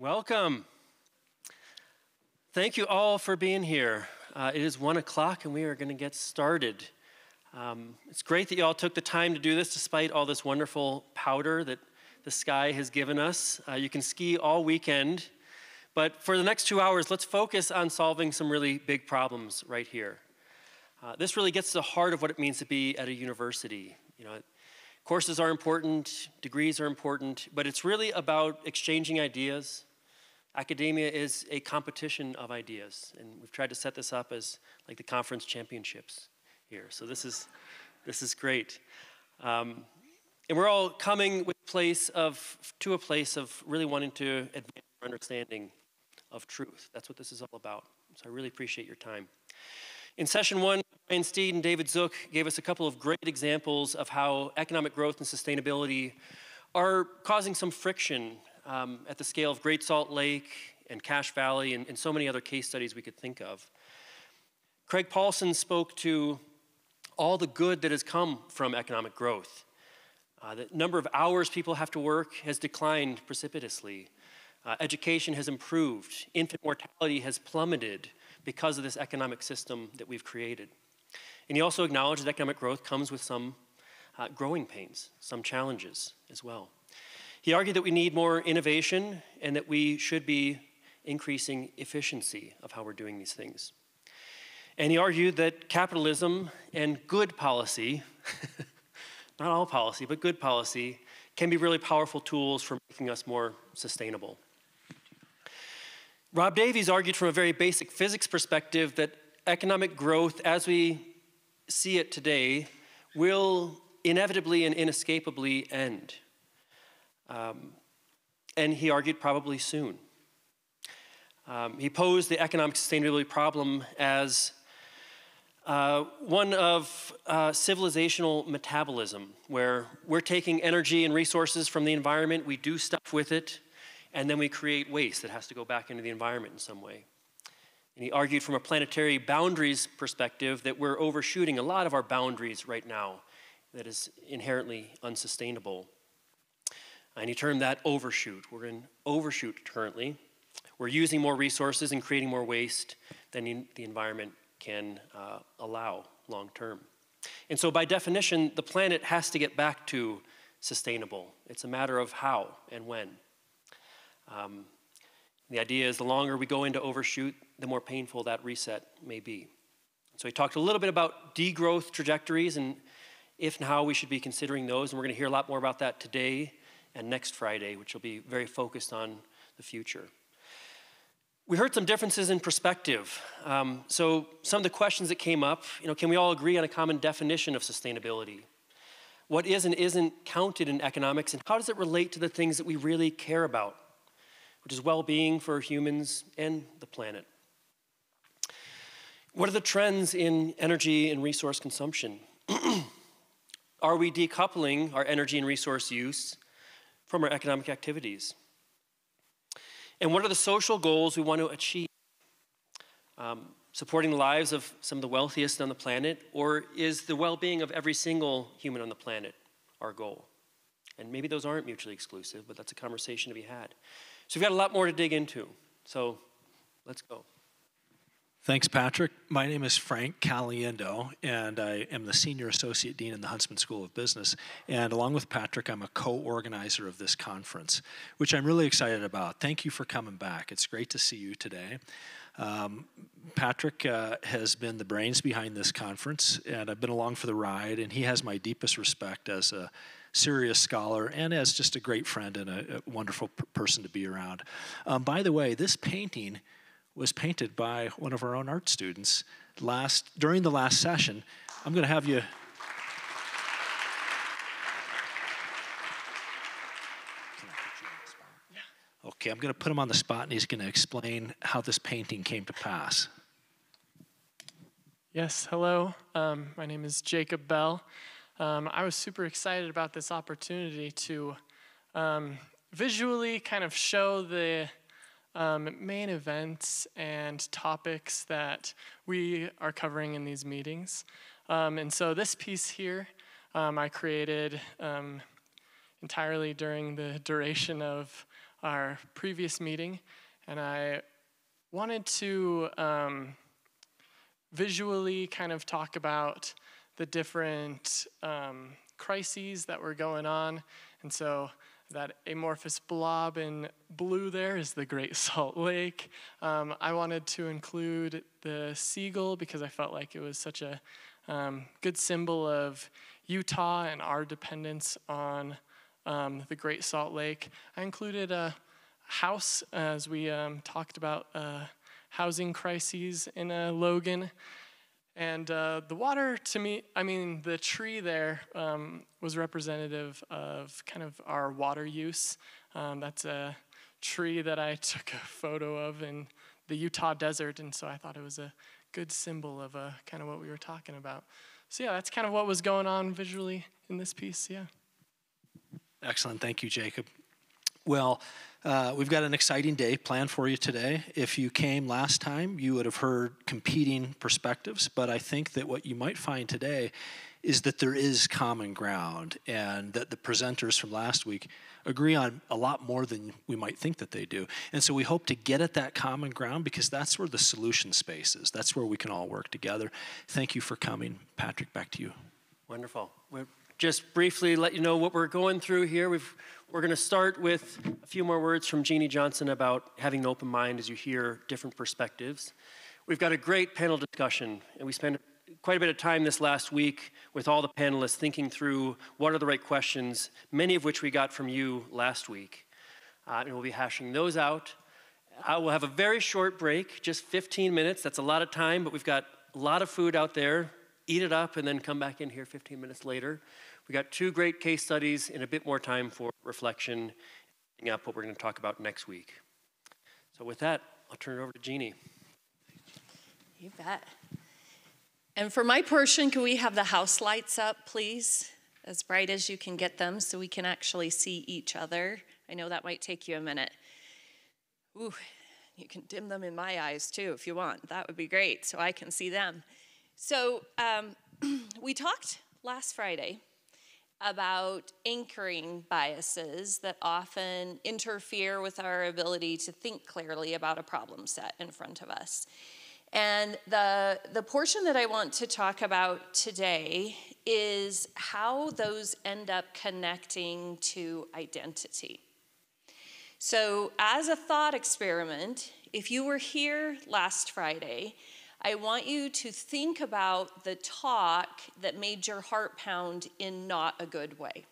Welcome. Thank you all for being here. It is 1 o'clock and we are going to get started. It's great that you all took the time to do this despite all this wonderful powder that the sky has given us. You can ski all weekend, but for the next 2 hours, let's focus on solving some really big problems right here. This really gets to the heart of what it means to be at a university. You know, courses are important, degrees are important, but it's really about exchanging ideas. Academia is a competition of ideas, and we've tried to set this up as like the conference championships here. So this is great. And we're all coming with to a place of really wanting to advance our understanding of truth. That's what this is all about. So I really appreciate your time. In session one, Brian Steed and David Zook gave us a couple of great examples of how economic growth and sustainability are causing some friction at the scale of Great Salt Lake and Cache Valley and so many other case studies we could think of. Craig Palsson spoke to all the good that has come from economic growth. The number of hours people have to work has declined precipitously. Education has improved. Infant mortality has plummeted because of this economic system that we've created. And he also acknowledged that economic growth comes with some growing pains, some challenges as well. He argued that we need more innovation and that we should be increasing efficiency of how we're doing these things. And he argued that capitalism and good policy, not all policy, but good policy, can be really powerful tools for making us more sustainable. Rob Davies argued from a very basic physics perspective that economic growth, as we see it today, will inevitably and inescapably end. And he argued probably soon. He posed the economic sustainability problem as one of civilizational metabolism, where we're taking energy and resources from the environment, we do stuff with it, and then we create waste that has to go back into the environment in some way. And he argued from a planetary boundaries perspective that we're overshooting a lot of our boundaries right now, that is inherently unsustainable. And he termed that overshoot. We're in overshoot currently. We're using more resources and creating more waste than the environment can allow long term. And so by definition, the planet has to get back to sustainable. It's a matter of how and when. The idea is the longer we go into overshoot, the more painful that reset may be. So he talked a little bit about degrowth trajectories and if and how we should be considering those. And we're going to hear a lot more about that today and next Friday, which will be very focused on the future. We heard some differences in perspective. So some of the questions that came up, can we all agree on a common definition of sustainability? What is and isn't counted in economics, and how does it relate to the things that we really care about, which is well-being for humans and the planet? What are the trends in energy and resource consumption? Are we decoupling our energy and resource use from our economic activities? And what are the social goals we want to achieve? Supporting the lives of some of the wealthiest on the planet, or is the well-being of every single human on the planet our goal? And maybe those aren't mutually exclusive, but that's a conversation to be had. So we've got a lot more to dig into, so let's go. Thanks, Patrick. My name is Frank Caliendo, and I am the Senior Associate Dean in the Huntsman School of Business. And along with Patrick, I'm a co-organizer of this conference, which I'm really excited about. Thank you for coming back. It's great to see you today. Patrick has been the brains behind this conference, and I've been along for the ride, and he has my deepest respect as a serious scholar and as just a great friend and a wonderful person to be around. By the way, this painting was painted by one of our own art students during the last session. I'm going to have you. Okay, I'm going to put him on the spot, and he's going to explain how this painting came to pass. Yes, hello. My name is Jacob Bell. I was super excited about this opportunity to visually kind of show the main events and topics that we are covering in these meetings. And so this piece here I created entirely during the duration of our previous meeting, and I wanted to visually kind of talk about the different crises that were going on. And so that amorphous blob in blue there is the Great Salt Lake. I wanted to include the seagull because I felt like it was such a good symbol of Utah and our dependence on the Great Salt Lake. I included a house, as we talked about housing crises in Logan. And the water, to me, I mean, the tree there was representative of kind of our water use. That's a tree that I took a photo of in the Utah desert, and so I thought it was a good symbol of kind of what we were talking about. So yeah, that's kind of what was going on visually in this piece, yeah. Excellent, thank you, Jacob. Well, we've got an exciting day planned for you today. If you came last time, you would have heard competing perspectives, but I think that what you might find today is that there is common ground and that the presenters from last week agree on a lot more than we might think that they do. And so we hope to get at that common ground because that's where the solution space is. That's where we can all work together. Thank you for coming. Patrick, back to you. Wonderful. We're just briefly let you know what we're going through here. We're going to start with a few more words from Jeannie Johnson about having an open mind as you hear different perspectives. We've got a great panel discussion, and we spent quite a bit of time this last week with all the panelists thinking through what are the right questions, many of which we got from you last week. And we'll be hashing those out. I will have a very short break, just 15 minutes. That's a lot of time, but we've got a lot of food out there. Eat it up and then come back in here 15 minutes later. We got two great case studies and a bit more time for reflection and up what we're going to talk about next week. So with that, I'll turn it over to Jeannie. You bet. And for my portion, can we have the house lights up, please? As bright as you can get them so we can actually see each other. I know that might take you a minute. Ooh, you can dim them in my eyes too if you want. That would be great so I can see them. So we talked last Friday about anchoring biases that often interfere with our ability to think clearly about a problem set in front of us. And the portion that I want to talk about today is how those end up connecting to identity. So as a thought experiment, if you were here last Friday, I want you to think about the talk that made your heart pound in not a good way,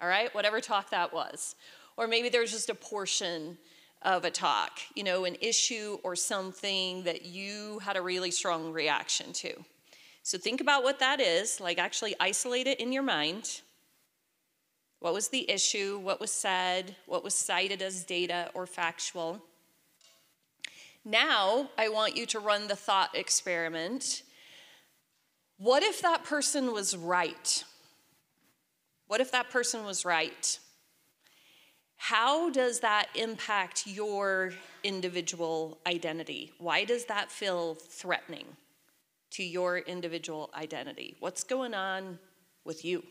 all right? Whatever talk that was. Or maybe there's just a portion of a talk, you know, an issue or something that you had a really strong reaction to. So think about what that is, like actually isolate it in your mind. What was the issue? What was said? What was cited as data or factual? Now, I want you to run the thought experiment. What if that person was right? What if that person was right? How does that impact your individual identity? Why does that feel threatening to your individual identity? What's going on with you?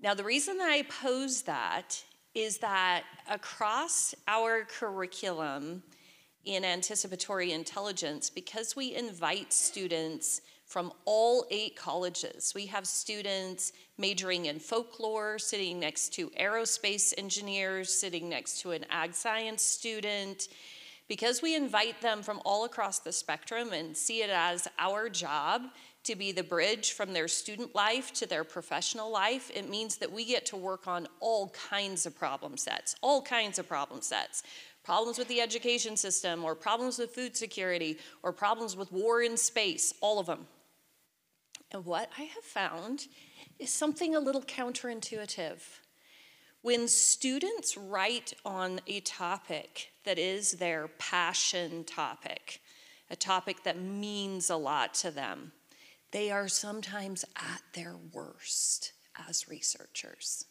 Now, the reason that I pose that is that across our curriculum, in anticipatory intelligence, because we invite students from all 8 colleges. We have students majoring in folklore, sitting next to aerospace engineers, sitting next to an ag science student. Because we invite them from all across the spectrum and see it as our job to be the bridge from their student life to their professional life, it means that we get to work on all kinds of problem sets, all kinds of problem sets. Problems with the education system, or problems with food security, or problems with war in space, all of them. And what I have found is something a little counterintuitive. When students write on a topic that is their passion topic, a topic that means a lot to them, they are sometimes at their worst as researchers.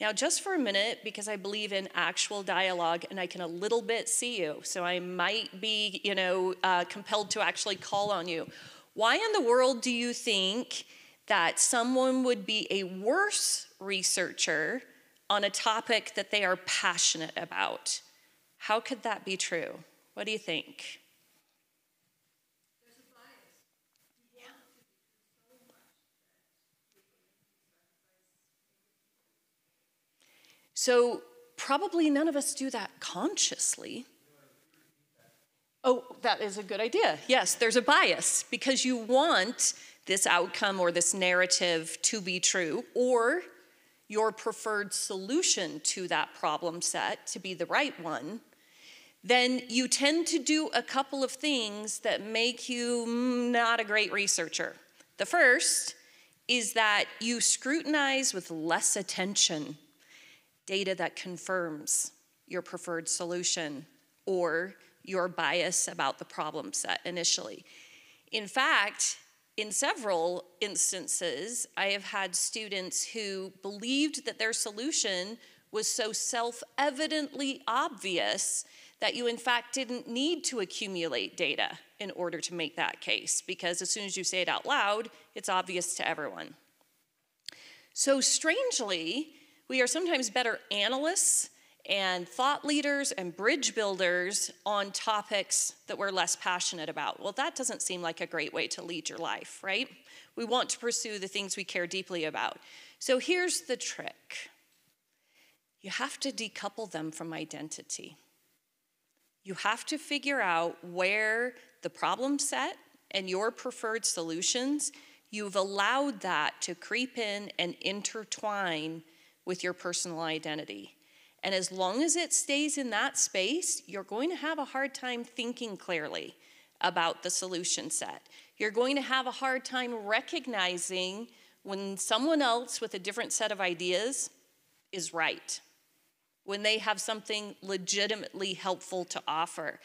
Now, just for a minute, because I believe in actual dialogue, and I can a little bit see you, so I might be, you know, compelled to actually call on you. Why in the world do you think that someone would be a worse researcher on a topic that they are passionate about. How could that be true? What do you think? So probably none of us do that consciously. Oh, that is a good idea. Yes, there's a bias because you want this outcome or this narrative to be true, or your preferred solution to that problem set to be the right one. Then you tend to do a couple of things that make you not a great researcher. The first is that you scrutinize with less attention data that confirms your preferred solution or your bias about the problem set initially. In fact, in several instances, I have had students who believed that their solution was so self-evidently obvious that you in fact didn't need to accumulate data in order to make that case, because as soon as you say it out loud, it's obvious to everyone. So strangely, we are sometimes better analysts and thought leaders and bridge builders on topics that we're less passionate about. Well, that doesn't seem like a great way to lead your life, right? We want to pursue the things we care deeply about. So here's the trick. You have to decouple them from identity. You have to figure out where the problem set and your preferred solutions, you've allowed that to creep in and intertwine with your personal identity. And as long as it stays in that space, you're going to have a hard time thinking clearly about the solution set. You're going to have a hard time recognizing when someone else with a different set of ideas is right, when they have something legitimately helpful to offer,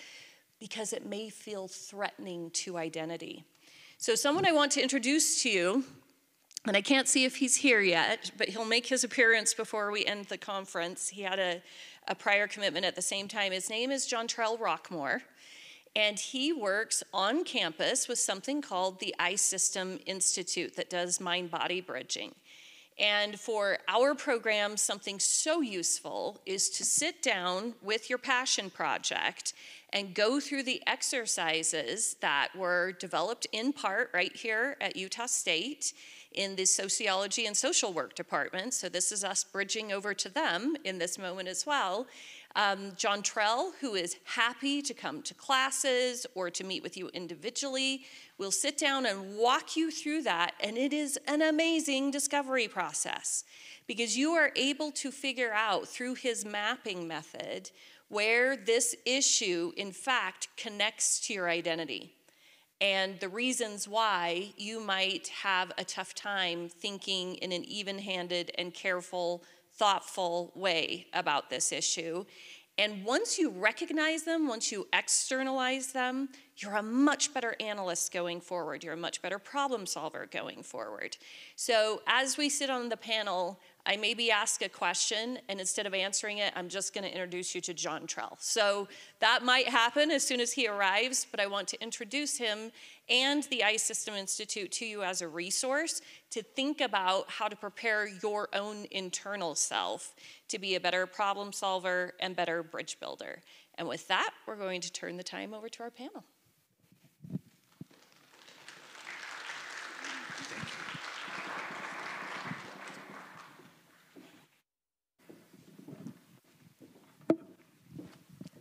because it may feel threatening to identity. So someone I want to introduce to you, and I can't see if he's here yet, but he'll make his appearance before we end the conference. He had a prior commitment at the same time. His name is John Trell Rockmore, and he works on campus with something called the iSystem Institute that does mind-body bridging. And for our program, something so useful is to sit down with your passion project and go through the exercises that were developed in part right here at Utah State in the sociology and social work department. So this is us bridging over to them in this moment as well. John Trell, who is happy to come to classes or to meet with you individually, will sit down and walk you through that, and it is an amazing discovery process because you are able to figure out through his mapping method where this issue, in fact, connects to your identity and the reasons why you might have a tough time thinking in an even-handed and careful, thoughtful way about this issue. And once you recognize them, once you externalize them, you're a much better analyst going forward. You're a much better problem solver going forward. So as we sit on the panel, I maybe ask a question, and instead of answering it, I'm just gonna introduce you to John Trell. So that might happen as soon as he arrives, but I want to introduce him and the iSystem Institute to you as a resource to think about how to prepare your own internal self to be a better problem solver and better bridge builder. And with that, we're going to turn the time over to our panel.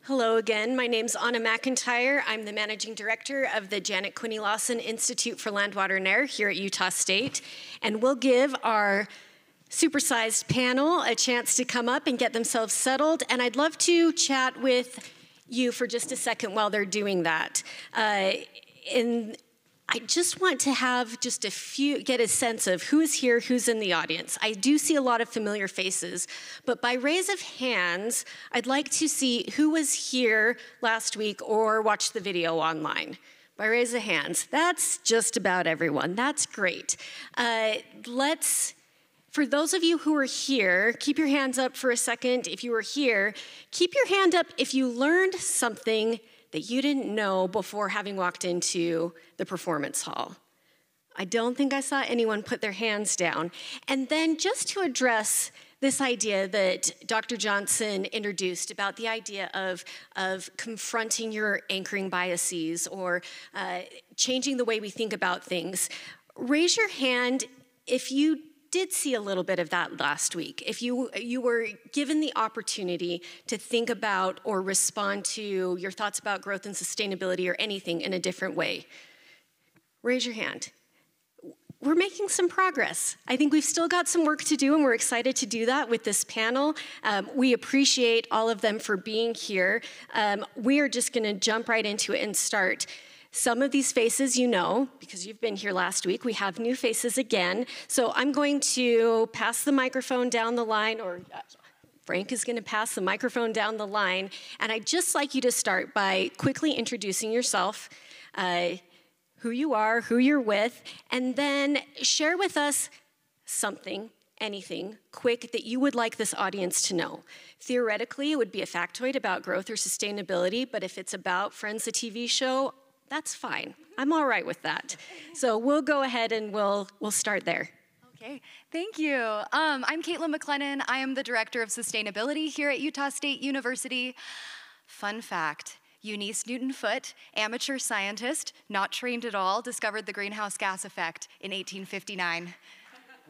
Hello again, my name's Anna McIntyre. I'm the Managing Director of the Janet Quinney Lawson Institute for Land, Water, and Air here at Utah State. And we'll give our supersized panel a chance to come up and get themselves settled. And I'd love to chat with you for just a second while they're doing that. And I just want to have just a few, get a sense of who is here, who's in the audience. I do see a lot of familiar faces, but by raise of hands, I'd like to see who was here last week or watched the video online. By raise of hands, that's just about everyone. That's great. For those of you who are here, keep your hands up for a second. If you were here, keep your hand up if you learned something that you didn't know before having walked into the performance hall. I don't think I saw anyone put their hands down. And then just to address this idea that Dr. Johnson introduced about the idea of confronting your anchoring biases or changing the way we think about things. Raise your hand if you did see a little bit of that last week. If you were given the opportunity to think about or respond to your thoughts about growth and sustainability or anything in a different way, raise your hand. We're making some progress. I think we've still got some work to do, and we're excited to do that with this panel. We appreciate all of them for being here. We are just going to jump right into it and start. Some of these faces you know, because you've been here last week. We have new faces again. So I'm going to pass the microphone down the line, or Frank is going to pass the microphone down the line. And I'd just like you to start by quickly introducing yourself, who you are, who you're with, and then share with us something, anything, quick that you would like this audience to know. Theoretically, it would be a factoid about growth or sustainability, but if it's about Friends, the TV show, that's fine. I'm all right with that. So we'll go ahead and we'll start there. Okay, thank you. I'm Caitlin McLennan. I am the Director of Sustainability here at Utah State University. Fun fact, Eunice Newton-Foote, amateur scientist, not trained at all, discovered the greenhouse gas effect in 1859.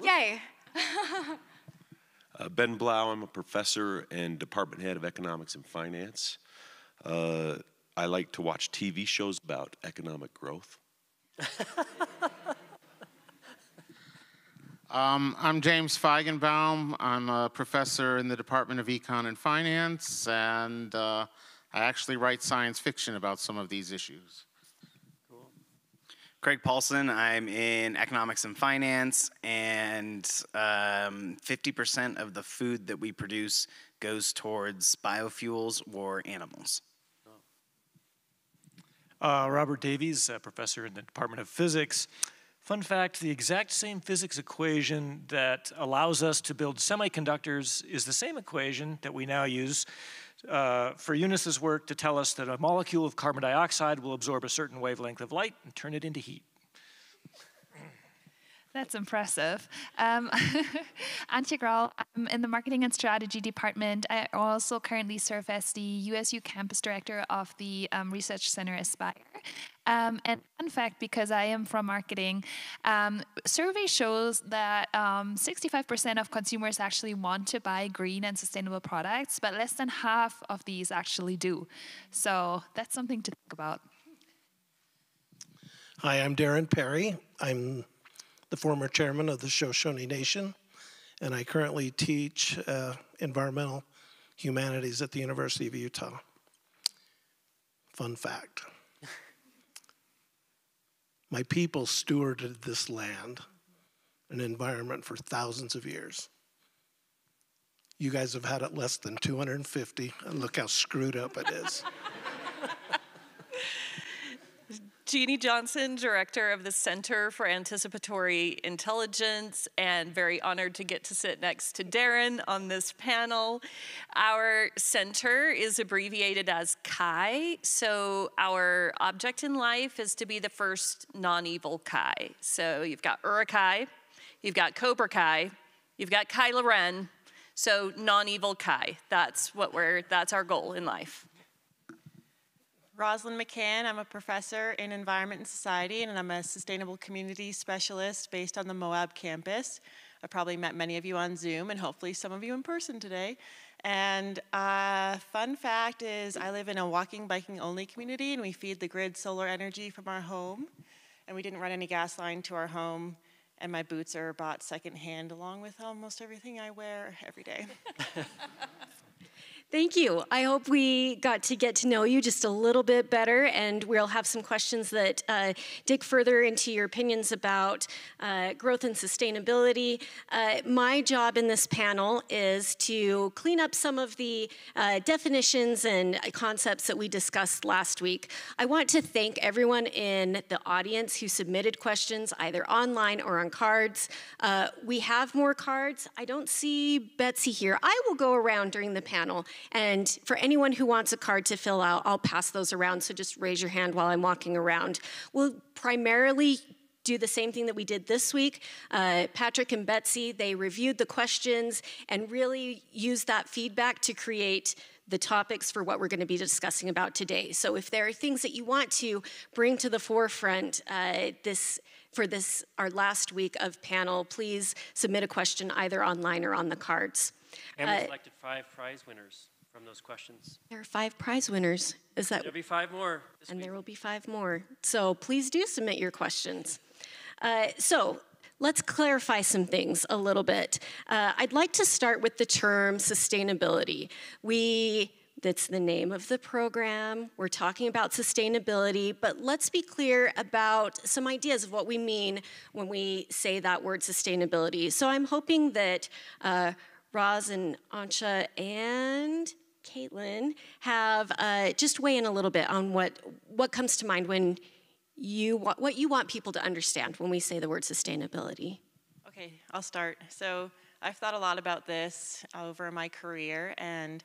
Yay. Ben Blau, I'm a professor and department head of economics and finance. I like to watch TV shows about economic growth. I'm James Feigenbaum. I'm a professor in the Department of Econ and Finance, and I actually write science fiction about some of these issues. Cool. Craig Palsson. I'm in economics and finance, and 50% of the food that we produce goes towards biofuels or animals. Robert Davies, a professor in the Department of Physics. Fun fact, the exact same physics equation that allows us to build semiconductors is the same equation that we now use for Eunice's work to tell us that a molecule of carbon dioxide will absorb a certain wavelength of light and turn it into heat. That's impressive. Antje Graal, I'm in the Marketing and Strategy Department. I also currently serve as the USU Campus Director of the Research Center Aspire. And fun fact, because I am from marketing, survey shows that 65% of consumers actually want to buy green and sustainable products, but less than half of these actually do. So that's something to think about. Hi, I'm Darren Perry. I'm the former chairman of the Shoshone Nation, and I currently teach environmental humanities at the University of Utah. Fun fact. My people stewarded this land and environment for thousands of years. You guys have had it less than 250, and look how screwed up it is. Jeannie Johnson, Director of the Center for Anticipatory Intelligence, and very honored to get to sit next to Darren on this panel. Our center is abbreviated as CAI, so our object in life is to be the first non-evil CAI. So you've got Urukai, you've got Cobra Kai, you've got Kylo Ren, so non-evil CAI. That's our goal in life. Roslyn McCann, I'm a professor in environment and society, and I'm a sustainable community specialist based on the Moab campus. I probably met many of you on Zoom and hopefully some of you in person today. And fun fact is I live in a walking, biking only community, and we feed the grid solar energy from our home. And we didn't run any gas line to our home, and my boots are bought secondhand along with almost everything I wear every day. Thank you. I hope we got to get to know you just a little bit better, and we'll have some questions that dig further into your opinions about growth and sustainability. My job in this panel is to clean up some of the definitions and concepts that we discussed last week. I want to thank everyone in the audience who submitted questions, either online or on cards. We have more cards. I don't see Betsy here. I will go around during the panel. And for anyone who wants a card to fill out, I'll pass those around, so just raise your hand while I'm walking around. We'll primarily do the same thing that we did this week. Patrick and Betsy, they reviewed the questions and really used that feedback to create the topics for what we're going to be discussing about today. So if there are things that you want to bring to the forefront for our last week of panel, please submit a question either online or on the cards. And we selected 5 prize winners from those questions. There are 5 prize winners. Is that? There'll be 5 more this week. There will be 5 more. So please do submit your questions. So let's clarify some things a little bit. I'd like to start with the term sustainability. That's the name of the program. We're talking about sustainability, but let's be clear about some ideas of what we mean when we say that word sustainability. So I'm hoping that Roz and Ancha and Caitlin have just weigh in a little bit on what comes to mind when what you want people to understand when we say the word sustainability. Okay, I'll start. So I've thought a lot about this over my career, and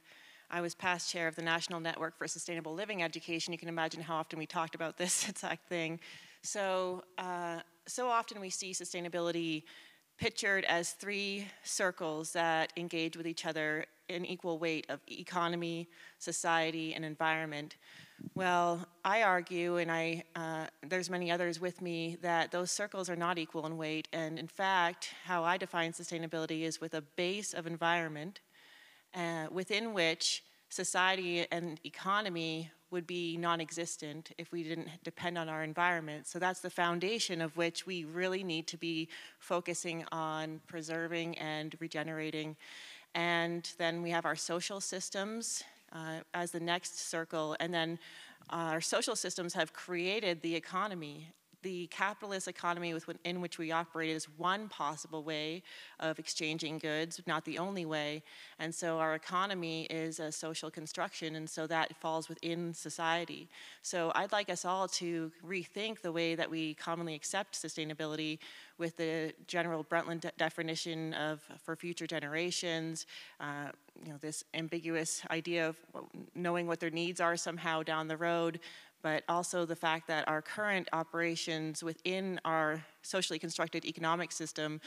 I was past chair of the National Network for Sustainable Living Education. You can imagine how often we talked about this exact thing. So, so often we see sustainability pictured as 3 circles that engage with each other in equal weight of economy, society, and environment. Well, I argue, and there's many others with me, that those circles are not equal in weight, and in fact, how I define sustainability is with a base of environment within which society and economy would be non-existent if we didn't depend on our environment. So that's the foundation of which we really need to be focusing on preserving and regenerating. And then we have our social systems as the next circle, and then our social systems have created the economy. The capitalist economy in which we operate is one possible way of exchanging goods, not the only way. And so our economy is a social construction, and so that falls within society. So I'd like us all to rethink the way that we commonly accept sustainability with the general Brundtland definition of for future generations, you know, this ambiguous idea of knowing what their needs are somehow down the road, but also the fact that our current operations within our socially constructed economic system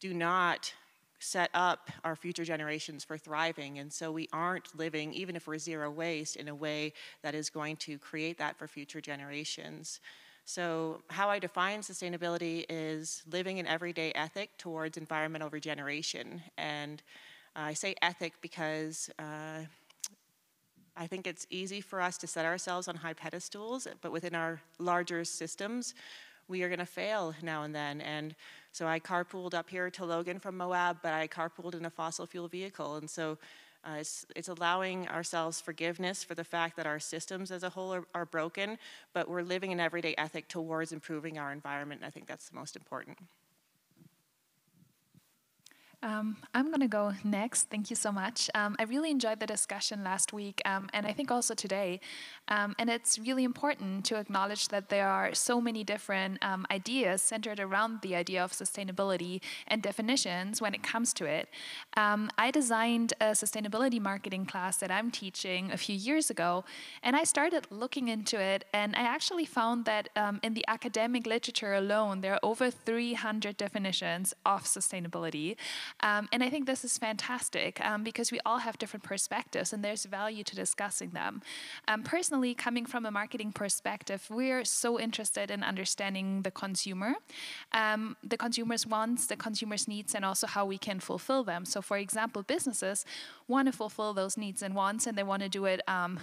do not set up our future generations for thriving. And so we aren't living, even if we're zero waste, in a way that is going to create that for future generations. So how I define sustainability is living an everyday ethic towards environmental regeneration. And I say ethic because I think it's easy for us to set ourselves on high pedestals, but within our larger systems, we are going to fail now and then. And so I carpooled up here to Logan from Moab, but I carpooled in a fossil fuel vehicle. And so it's allowing ourselves forgiveness for the fact that our systems as a whole are broken, but we're living an everyday ethic towards improving our environment. And I think that's the most important. I'm going to go next. Thank you so much. I really enjoyed the discussion last week, and I think also today. And it's really important to acknowledge that there are so many different ideas centered around the idea of sustainability and definitions when it comes to it. I designed a sustainability marketing class that I'm teaching a few years ago, and I started looking into it, and I actually found that in the academic literature alone, there are over 300 definitions of sustainability. And I think this is fantastic because we all have different perspectives and there's value to discussing them. Personally, coming from a marketing perspective, we're so interested in understanding the consumer, the consumer's wants, the consumer's needs, and also how we can fulfill them. So for example, businesses want to fulfill those needs and wants, and they want to do it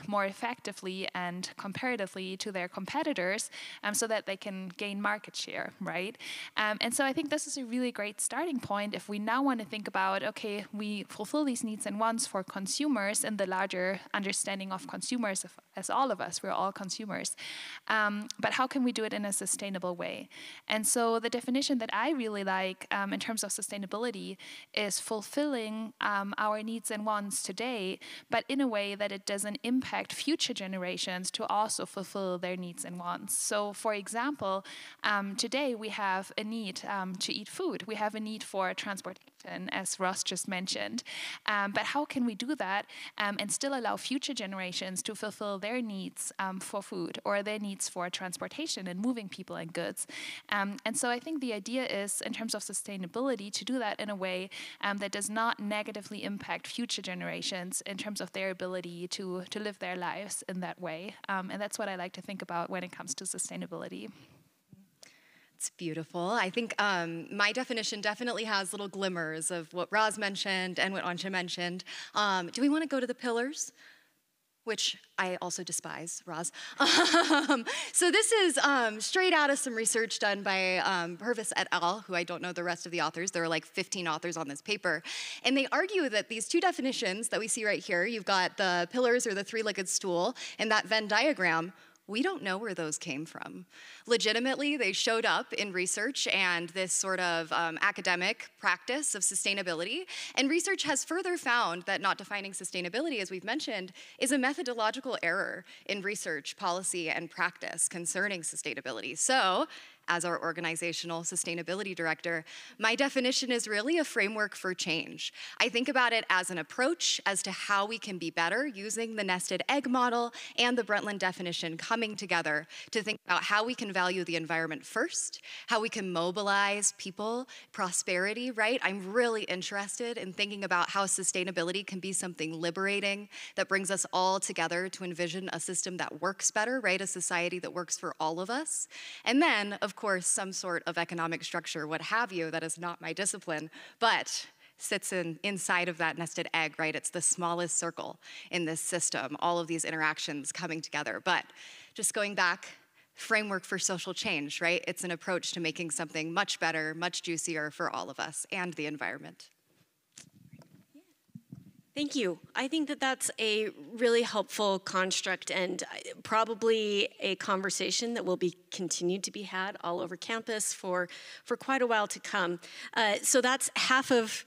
more effectively and comparatively to their competitors so that they can gain market share, right? And so I think this is a really great starting point if we now want to think about, okay, we fulfill these needs and wants for consumers and the larger understanding of consumers as all of us, we're all consumers. But how can we do it in a sustainable way? And so the definition that I really like in terms of sustainability is fulfilling our needs and wants today, but in a way that it doesn't impact future generations to also fulfill their needs and wants. So for example, today we have a need to eat food. We have a need for transportation. often, as Ross just mentioned. But how can we do that and still allow future generations to fulfill their needs for food or their needs for transportation and moving people and goods? And so I think the idea is, in terms of sustainability, to do that in a way that does not negatively impact future generations in terms of their ability to live their lives in that way. And that's what I like to think about when it comes to sustainability. It's beautiful. I think my definition definitely has little glimmers of what Roz mentioned and what Antje mentioned. Do we want to go to the pillars? Which I also despise, Roz. So this is straight out of some research done by Purvis et al., who I don't know the rest of the authors. There are like 15 authors on this paper. And they argue that these two definitions that we see right here, you've got the pillars or the three-legged stool, and that Venn diagram, we don't know where those came from. Legitimately, they showed up in research and this sort of academic practice of sustainability. And research has further found that not defining sustainability, as we've mentioned, is a methodological error in research, policy, and practice concerning sustainability. So, as our organizational sustainability director, my definition is really a framework for change. I think about it as an approach as to how we can be better using the nested egg model and the Brundtland definition coming together to think about how we can value the environment first, how we can mobilize people, prosperity, right? I'm really interested in thinking about how sustainability can be something liberating that brings us all together to envision a system that works better, right? A society that works for all of us. And then, of course, some sort of economic structure, what have you, that is not my discipline, but sits inside of that nested egg, right? It's the smallest circle in this system, all of these interactions coming together. But just going back, framework for social change, right? It's an approach to making something much better, much juicier for all of us and the environment. Thank you. I think that that's a really helpful construct and probably a conversation that will be continued to be had all over campus for quite a while to come. So that's half of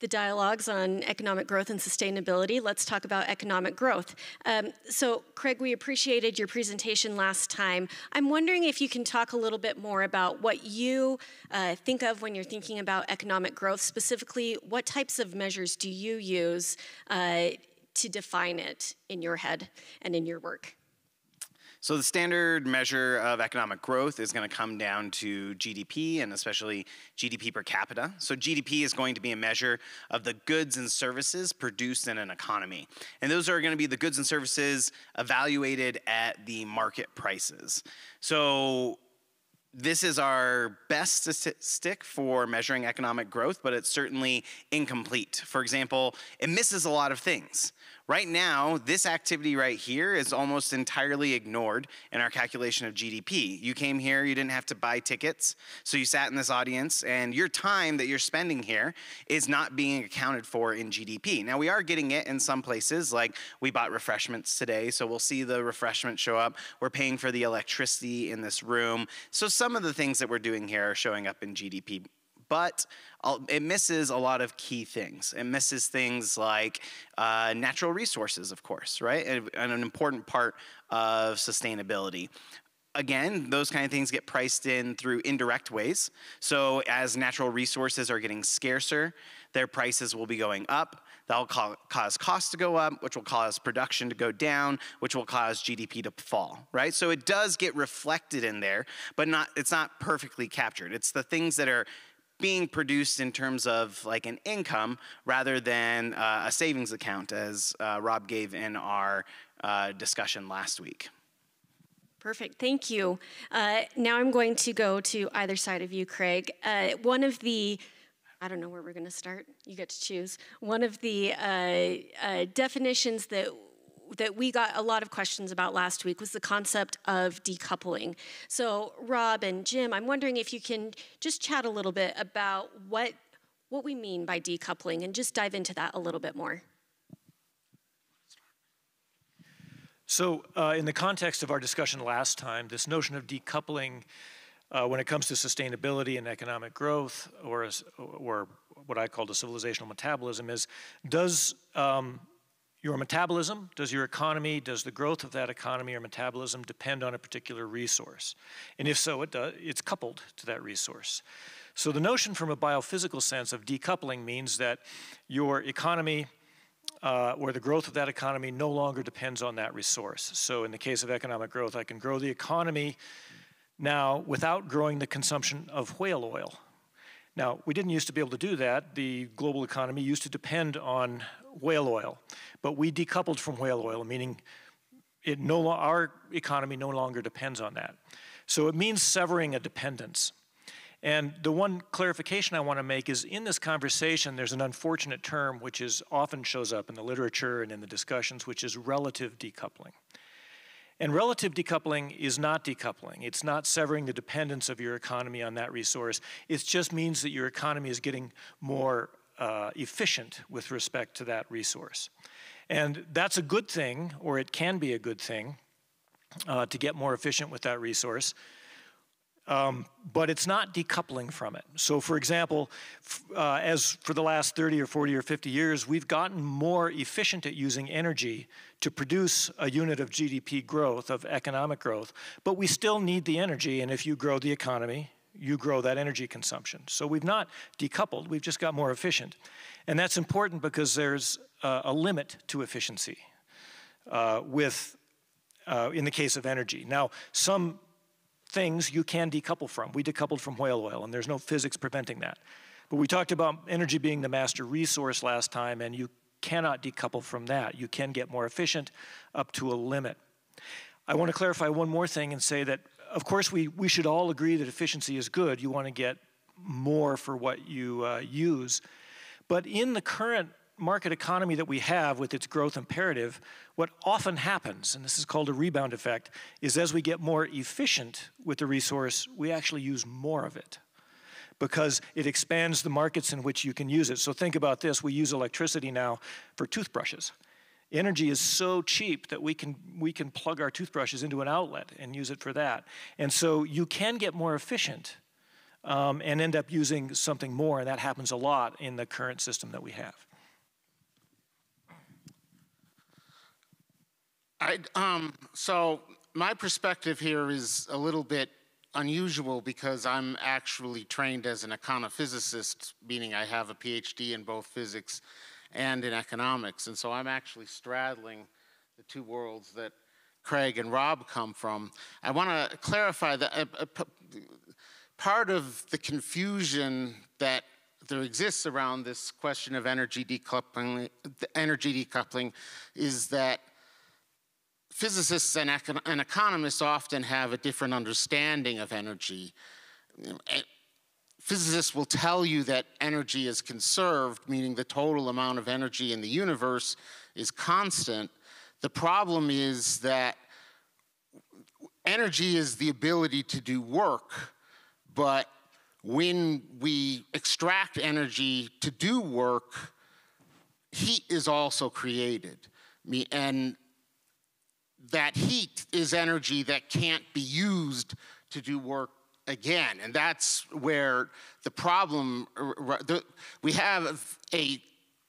the dialogues on economic growth and sustainability. Let's talk about economic growth. So Craig, we appreciated your presentation last time. I'm wondering if you can talk a little bit more about what you think of when you're thinking about economic growth. Specifically, what types of measures do you use to define it in your head and in your work? So the standard measure of economic growth is going to come down to GDP, and especially GDP per capita. So GDP is going to be a measure of the goods and services produced in an economy. And those are going to be the goods and services evaluated at the market prices. So this is our best statistic for measuring economic growth, but it's certainly incomplete. For example, it misses a lot of things. Right now, this activity right here is almost entirely ignored in our calculation of GDP. You came here, you didn't have to buy tickets, so you sat in this audience, and your time that you're spending here is not being accounted for in GDP. Now, we are getting it in some places, like we bought refreshments today, so we'll see the refreshment show up. We're paying for the electricity in this room. So some of the things that we're doing here are showing up in GDP. But it misses a lot of key things. It misses things like natural resources, of course, right? And an important part of sustainability. Again, those kind of things get priced in through indirect ways. So as natural resources are getting scarcer, their prices will be going up. That'll cause costs to go up, which will cause production to go down, which will cause GDP to fall, right? So it does get reflected in there, but it's not perfectly captured. It's the things that are being produced in terms of like an income rather than a savings account, as Rob gave in our discussion last week. Perfect, thank you. Now I'm going to go to either side of you, Craig. One of the, I don't know where we're gonna start, you get to choose. One of the definitions that we got a lot of questions about last week was the concept of decoupling. So Rob and Jim, I'm wondering if you can just chat a little bit about what we mean by decoupling and just dive into that a little bit more. So in the context of our discussion last time, this notion of decoupling when it comes to sustainability and economic growth, or what I called a civilizational metabolism, is does your metabolism, does your economy, does the growth of that economy or metabolism depend on a particular resource? And if so, it does, it's coupled to that resource. So the notion from a biophysical sense of decoupling means that your economy or the growth of that economy no longer depends on that resource. So in the case of economic growth, I can grow the economy now without growing the consumption of whale oil. Now, we didn't used to be able to do that. The global economy used to depend on whale oil, but we decoupled from whale oil, meaning it our economy no longer depends on that. So it means severing a dependence. And the one clarification I want to make is in this conversation, there's an unfortunate term which is often shows up in the literature and in the discussions, which is relative decoupling. And relative decoupling is not decoupling. It's not severing the dependence of your economy on that resource. It just means that your economy is getting more efficient with respect to that resource. And that's a good thing, or it can be a good thing, to get more efficient with that resource. But it's not decoupling from it. So for example, as for the last 30 or 40 or 50 years, we've gotten more efficient at using energy to produce a unit of GDP growth, of economic growth, but we still need the energy, and if you grow the economy, you grow that energy consumption. So we've not decoupled, we've just got more efficient. And that's important because there's a limit to efficiency in the case of energy. Now, some things you can decouple from. We decoupled from whale oil, and there's no physics preventing that. But we talked about energy being the master resource last time, and you cannot decouple from that. You can get more efficient up to a limit. I want to clarify one more thing and say that, of course, we should all agree that efficiency is good. You want to get more for what you use. But in the current market economy that we have with its growth imperative, what often happens, and this is called a rebound effect, is as we get more efficient with the resource, we actually use more of it because it expands the markets in which you can use it. So think about this, we use electricity now for toothbrushes. Energy is so cheap that we can plug our toothbrushes into an outlet and use it for that. And so you can get more efficient and end up using something more, and that happens a lot in the current system that we have. So my perspective here is a little bit unusual because I'm actually trained as an econophysicist, meaning I have a PhD in both physics and in economics. And so I'm actually straddling the two worlds that Craig and Rob come from. I want to clarify that part of the confusion that there exists around this question of energy decoupling is that physicists and economists often have a different understanding of energy. Physicists will tell you that energy is conserved, meaning the total amount of energy in the universe is constant. The problem is that energy is the ability to do work, but when we extract energy to do work, heat is also created. And that heat is energy that can't be used to do work again. And that's where the problem, we have a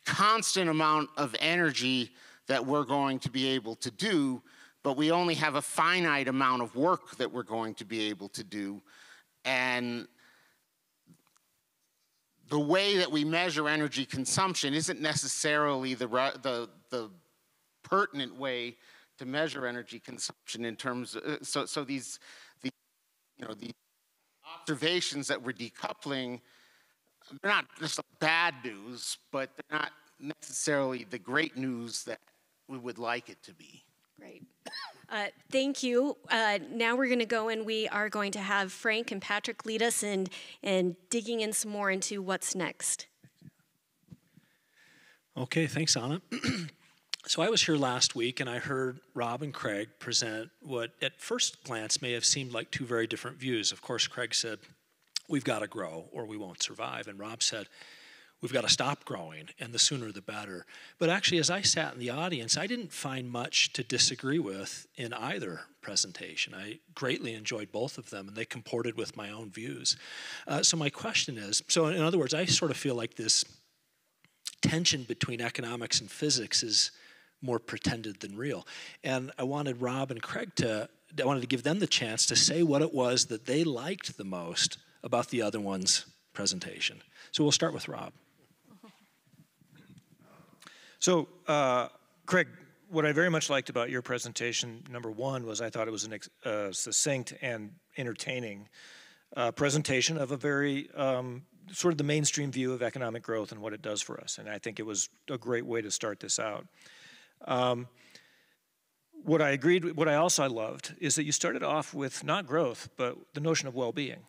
constant amount of energy that we're going to be able to do, but we only have a finite amount of work that we're going to be able to do. And the way that we measure energy consumption isn't necessarily the pertinent way to measure energy consumption in terms of, so these the observations that we're decoupling, they're not just bad news, but they're not necessarily the great news that we would like it to be. Great. Thank you. Now we're going to go and we are going to have Frank and Patrick lead us in and digging in some more into what's next. Okay, thanks, Anna. So I was here last week and I heard Rob and Craig present what at first glance may have seemed like two very different views. Of course, Craig said, we've got to grow or we won't survive. And Rob said, we've got to stop growing and the sooner the better. But actually, as I sat in the audience, I didn't find much to disagree with in either presentation. I greatly enjoyed both of them and they comported with my own views. So my question is, so in other words, I sort of feel like this tension between economics and physics is more pretended than real. And I wanted Rob and Craig to, I wanted to give them the chance to say what it was that they liked the most about the other one's presentation. So we'll start with Rob. So Craig, what I very much liked about your presentation, number one, was I thought it was a succinct and entertaining presentation of a very sort of the mainstream view of economic growth and what it does for us. And I think it was a great way to start this out. What I agreed with, what I also loved, is that you started off with not growth, but the notion of well-being.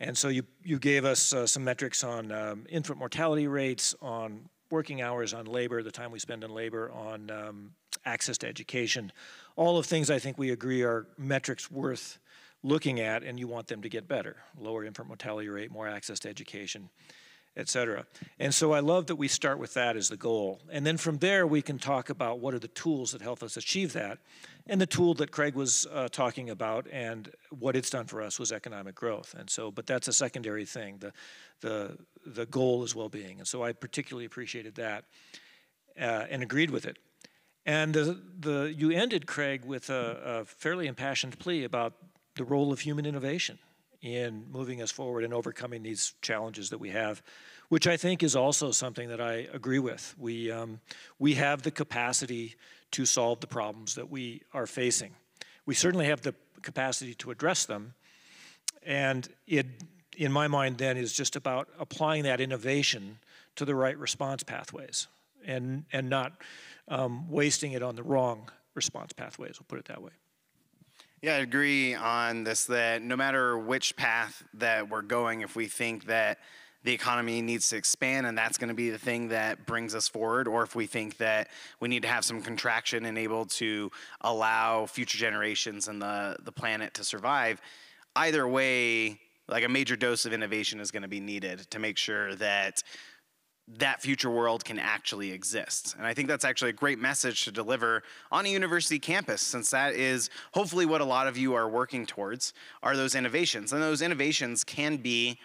And so you gave us some metrics on infant mortality rates, on working hours, on labor, the time we spend in labor, on access to education, all of things I think we agree are metrics worth looking at, and you want them to get better. Lower infant mortality rate, more access to education, et cetera. And so I love that we start with that as the goal. And then from there, we can talk about what are the tools that help us achieve that. And the tool that Craig was talking about and what it's done for us was economic growth. And so, but that's a secondary thing. The goal is well-being. And so I particularly appreciated that and agreed with it. And you ended, Craig, with a fairly impassioned plea about the role of human innovation in moving us forward and overcoming these challenges that we have, which I think is also something that I agree with. We have the capacity to solve the problems that we are facing. We certainly have the capacity to address them, and it, in my mind then, is just about applying that innovation to the right response pathways and not wasting it on the wrong response pathways, we'll put it that way. Yeah, I agree on this, that no matter which path that we're going, if we think that the economy needs to expand and that's going to be the thing that brings us forward, or if we think that we need to have some contraction and able to allow future generations and the planet to survive, either way, like a major dose of innovation is going to be needed to make sure that that future world can actually exist. And I think that's actually a great message to deliver on a university campus, since that is hopefully what a lot of you are working towards, are those innovations. And those innovations can be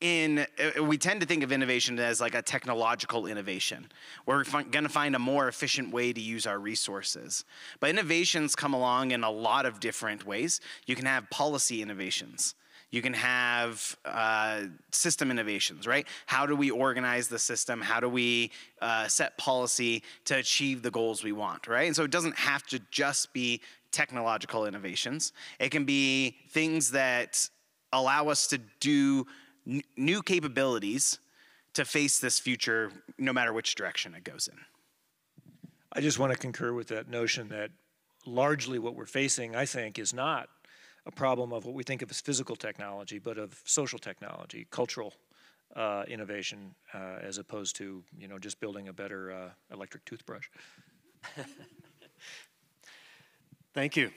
in, we tend to think of innovation as like a technological innovation, where we're gonna find a more efficient way to use our resources. But innovations come along in a lot of different ways. You can have policy innovations. You can have system innovations, right? How do we organize the system? How do we set policy to achieve the goals we want, right? And so it doesn't have to just be technological innovations. It can be things that allow us to do new capabilities to face this future, no matter which direction it goes in. I just want to concur with that notion that largely what we're facing, I think, is not a problem of what we think of as physical technology, but of social technology, cultural innovation, as opposed to, you know, just building a better electric toothbrush. Thank you.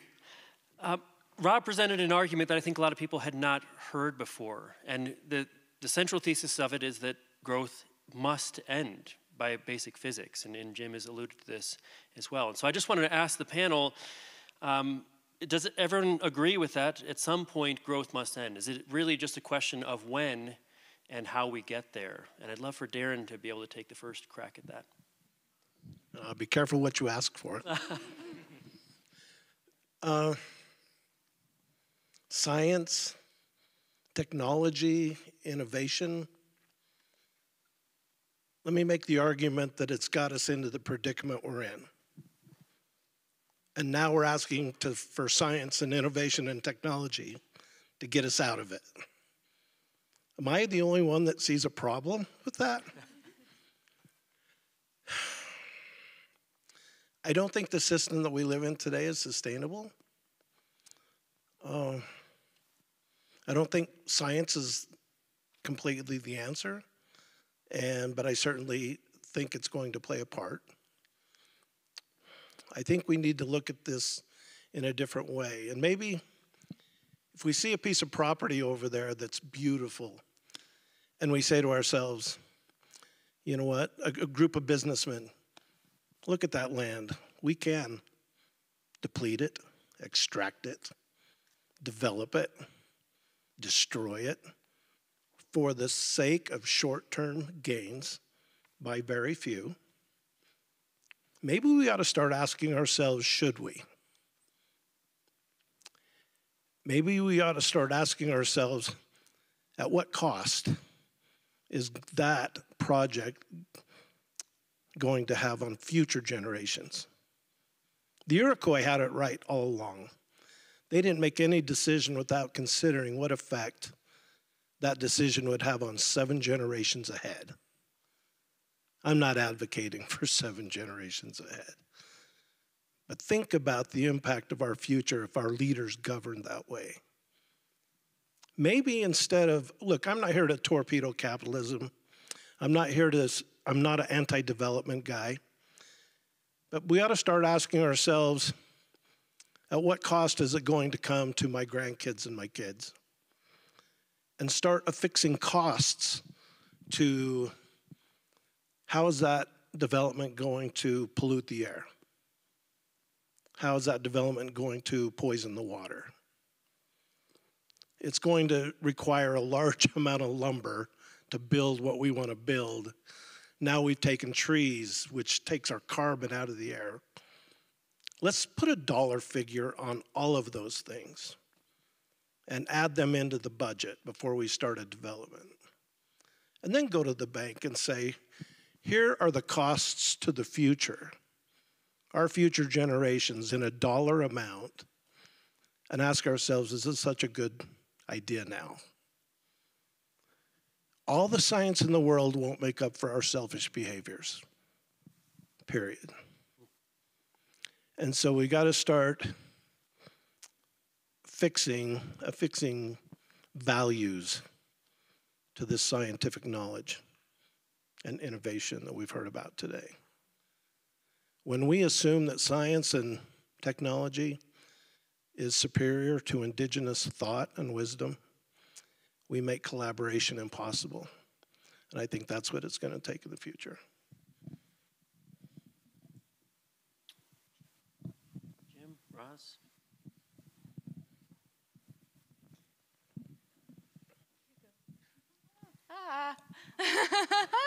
Rob presented an argument that I think a lot of people had not heard before, and the central thesis of it is that growth must end by basic physics, and Jim has alluded to this as well. And so I just wanted to ask the panel, does everyone agree with that? At some point, growth must end. Is it really just a question of when and how we get there? And I'd love for Darren to be able to take the first crack at that. Be careful what you ask for. Science, technology, innovation. Let me make the argument that it's got us into the predicament we're in. And now we're asking for science and innovation and technology to get us out of it. Am I the only one that sees a problem with that? I don't think the system that we live in today is sustainable. I don't think science is completely the answer, but I certainly think it's going to play a part. I think we need to look at this in a different way. And maybe if we see a piece of property over there that's beautiful, and we say to ourselves, you know what, a group of businessmen, look at that land. We can deplete it, extract it, develop it, destroy it for the sake of short-term gains by very few. maybe we ought to start asking ourselves, should we? Maybe we ought to start asking ourselves, at what cost is that project going to have on future generations? The Iroquois had it right all along. They didn't make any decision without considering what effect that decision would have on 7 generations ahead. I'm not advocating for 7 generations ahead. But think about the impact of our future if our leaders govern that way. Maybe instead of, look, I'm not here to torpedo capitalism. I'm not an anti-development guy. But we ought to start asking ourselves, at what cost is it going to come to my grandkids and my kids? And start affixing costs to how is that development going to pollute the air? How is that development going to poison the water? It's going to require a large amount of lumber to build what we want to build. Now we've taken trees, which takes our carbon out of the air. Let's put a dollar figure on all of those things and add them into the budget before we start a development. And then go to the bank and say, here are the costs to the future, our future generations, in a dollar amount, and ask ourselves, is this such a good idea now? All the science in the world won't make up for our selfish behaviors, period. And so we got to start affixing values to this scientific knowledge and innovation that we've heard about today. When we assume that science and technology is superior to indigenous thought and wisdom, we make collaboration impossible. And I think that's what it's going to take in the future. Jim, Ross.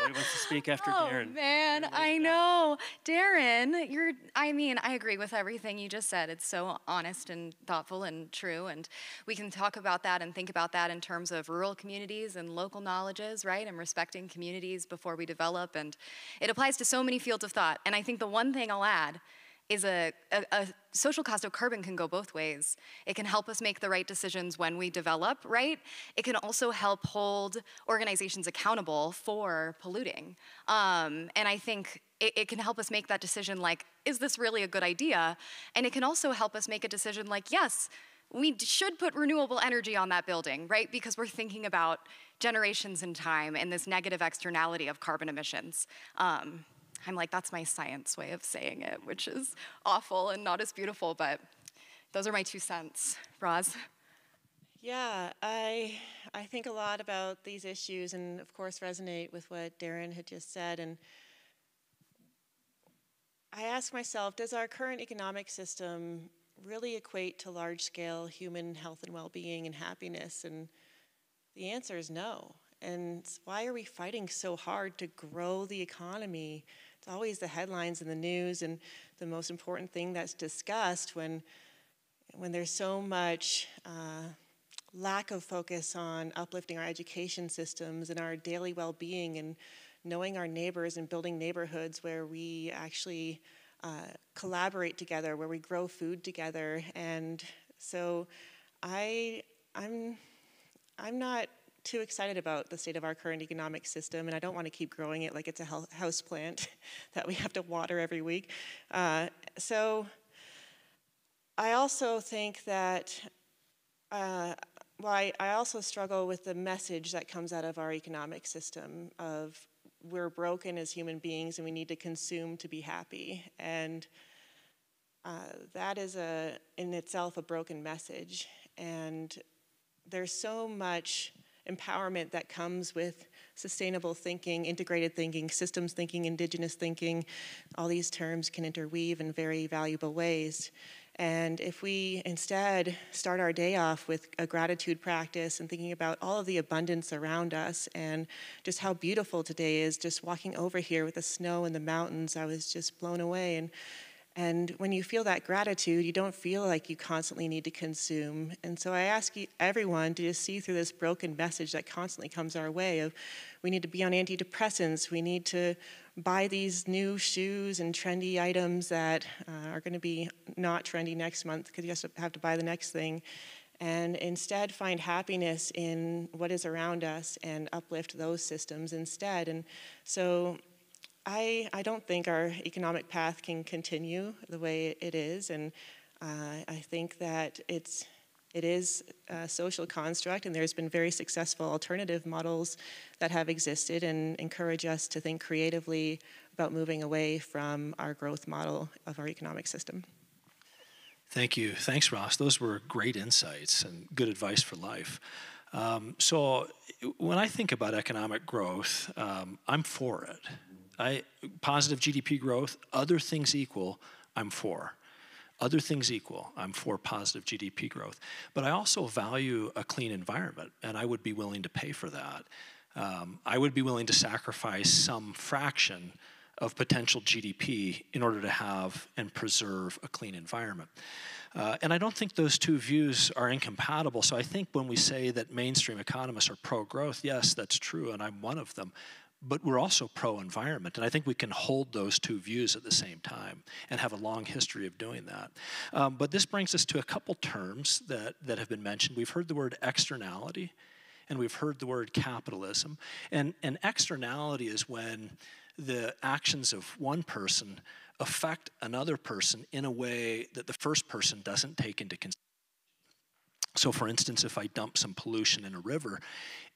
He wants to speak after Darren. Oh, man, I know. Darren, I mean, I agree with everything you just said. It's so honest and thoughtful and true. And we can talk about that and think about that in terms of rural communities and local knowledges, right? And respecting communities before we develop. And it applies to so many fields of thought. And I think the one thing I'll add is a social cost of carbon can go both ways. It can help us make the right decisions when we develop, right? It can also help hold organizations accountable for polluting. And I think it can help us make that decision like, is this really a good idea? And it can also help us make a decision like, yes, we should put renewable energy on that building, right? Because we're thinking about generations in time and this negative externality of carbon emissions. I'm like, that's my science way of saying it, which is awful and not as beautiful, but those are my 2 cents. Roz? Yeah, I think a lot about these issues and, of course, resonate with what Darren had just said. And I ask myself, does our current economic system really equate to large-scale human health and well-being and happiness? And the answer is no. And why are we fighting so hard to grow the economy? It's always the headlines in the news and the most important thing that's discussed when there's so much lack of focus on uplifting our education systems and our daily well-being and knowing our neighbors and building neighborhoods where we actually collaborate together, where we grow food together. And so I'm not too excited about the state of our current economic system, and I don't want to keep growing it like it's a house plant that we have to water every week. So I also think that, I also struggle with the message that comes out of our economic system of we're broken as human beings and we need to consume to be happy. And that is in itself a broken message. And there's so much empowerment that comes with sustainable thinking, integrated thinking, systems thinking, indigenous thinking. All these terms can interweave in very valuable ways. And if we instead start our day off with a gratitude practice and thinking about all of the abundance around us and just how beautiful today is, just walking over here with the snow and the mountains, I was just blown away. And when you feel that gratitude, you don't feel like you constantly need to consume. And so I ask everyone to just see through this broken message that constantly comes our way of we need to be on antidepressants, we need to buy these new shoes and trendy items that are going to be not trendy next month because you have to buy the next thing. And instead find happiness in what is around us and uplift those systems instead. And so I don't think our economic path can continue the way it is, and I think that it is a social construct, and there's been very successful alternative models that have existed and encourage us to think creatively about moving away from our growth model of our economic system. Thank you. Thanks, Ross. Those were great insights and good advice for life. So when I think about economic growth, I'm for it. Positive GDP growth, other things equal, I'm for. Other things equal, I'm for positive GDP growth. But I also value a clean environment, and I would be willing to pay for that. I would be willing to sacrifice some fraction of potential GDP in order to have and preserve a clean environment. And I don't think those two views are incompatible. So I think when we say that mainstream economists are pro-growth, yes, that's true, and I'm one of them. But we're also pro-environment, and I think we can hold those two views at the same time and have a long history of doing that. But this brings us to a couple terms that have been mentioned. We've heard the word externality, and we've heard the word capitalism. And externality is when the actions of one person affect another person in a way that the first person doesn't take into consideration. So for instance, if I dump some pollution in a river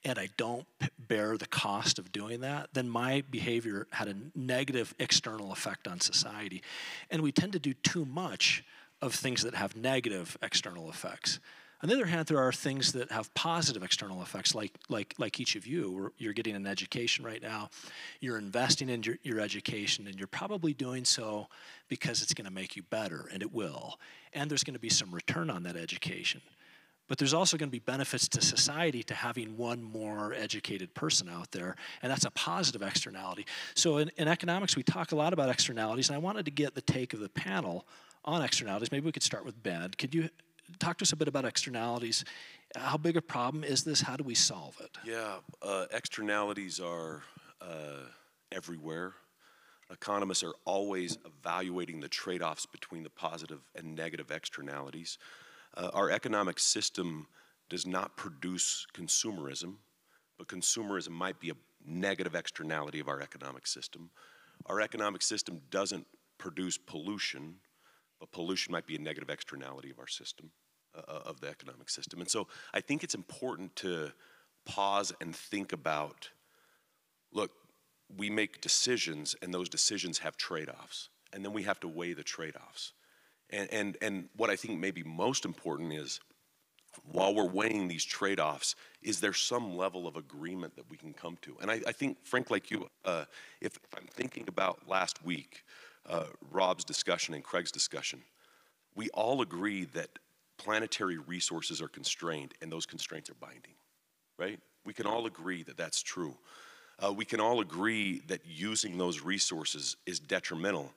and I don't bear the cost of doing that, then my behavior had a negative external effect on society. And we tend to do too much of things that have negative external effects. On the other hand, there are things that have positive external effects, like each of you. You're getting an education right now. You're investing in your education, and you're probably doing so because it's going to make you better, and it will. And there's going to be some return on that education. But there's also going to be benefits to society to having one more educated person out there, and that's a positive externality. So in economics, we talk a lot about externalities, and I wanted to get the take of the panel on externalities. Maybe we could start with Ben. Could you talk to us a bit about externalities? How big a problem is this? How do we solve it? Yeah, externalities are everywhere. Economists are always evaluating the trade-offs between the positive and negative externalities. Our economic system does not produce consumerism, but consumerism might be a negative externality of our economic system. Our economic system doesn't produce pollution, but pollution might be a negative externality of our system, of the economic system. And so I think it's important to pause and think about, look, we make decisions and those decisions have trade-offs, and then we have to weigh the trade-offs. And what I think may be most important is, while we're weighing these trade-offs, is there some level of agreement that we can come to? And I think, Frank, like you, if I'm thinking about last week, Rob's discussion and Craig's discussion, we all agree that planetary resources are constrained, and those constraints are binding, right? We can all agree that that's true. We can all agree that using those resources is detrimental.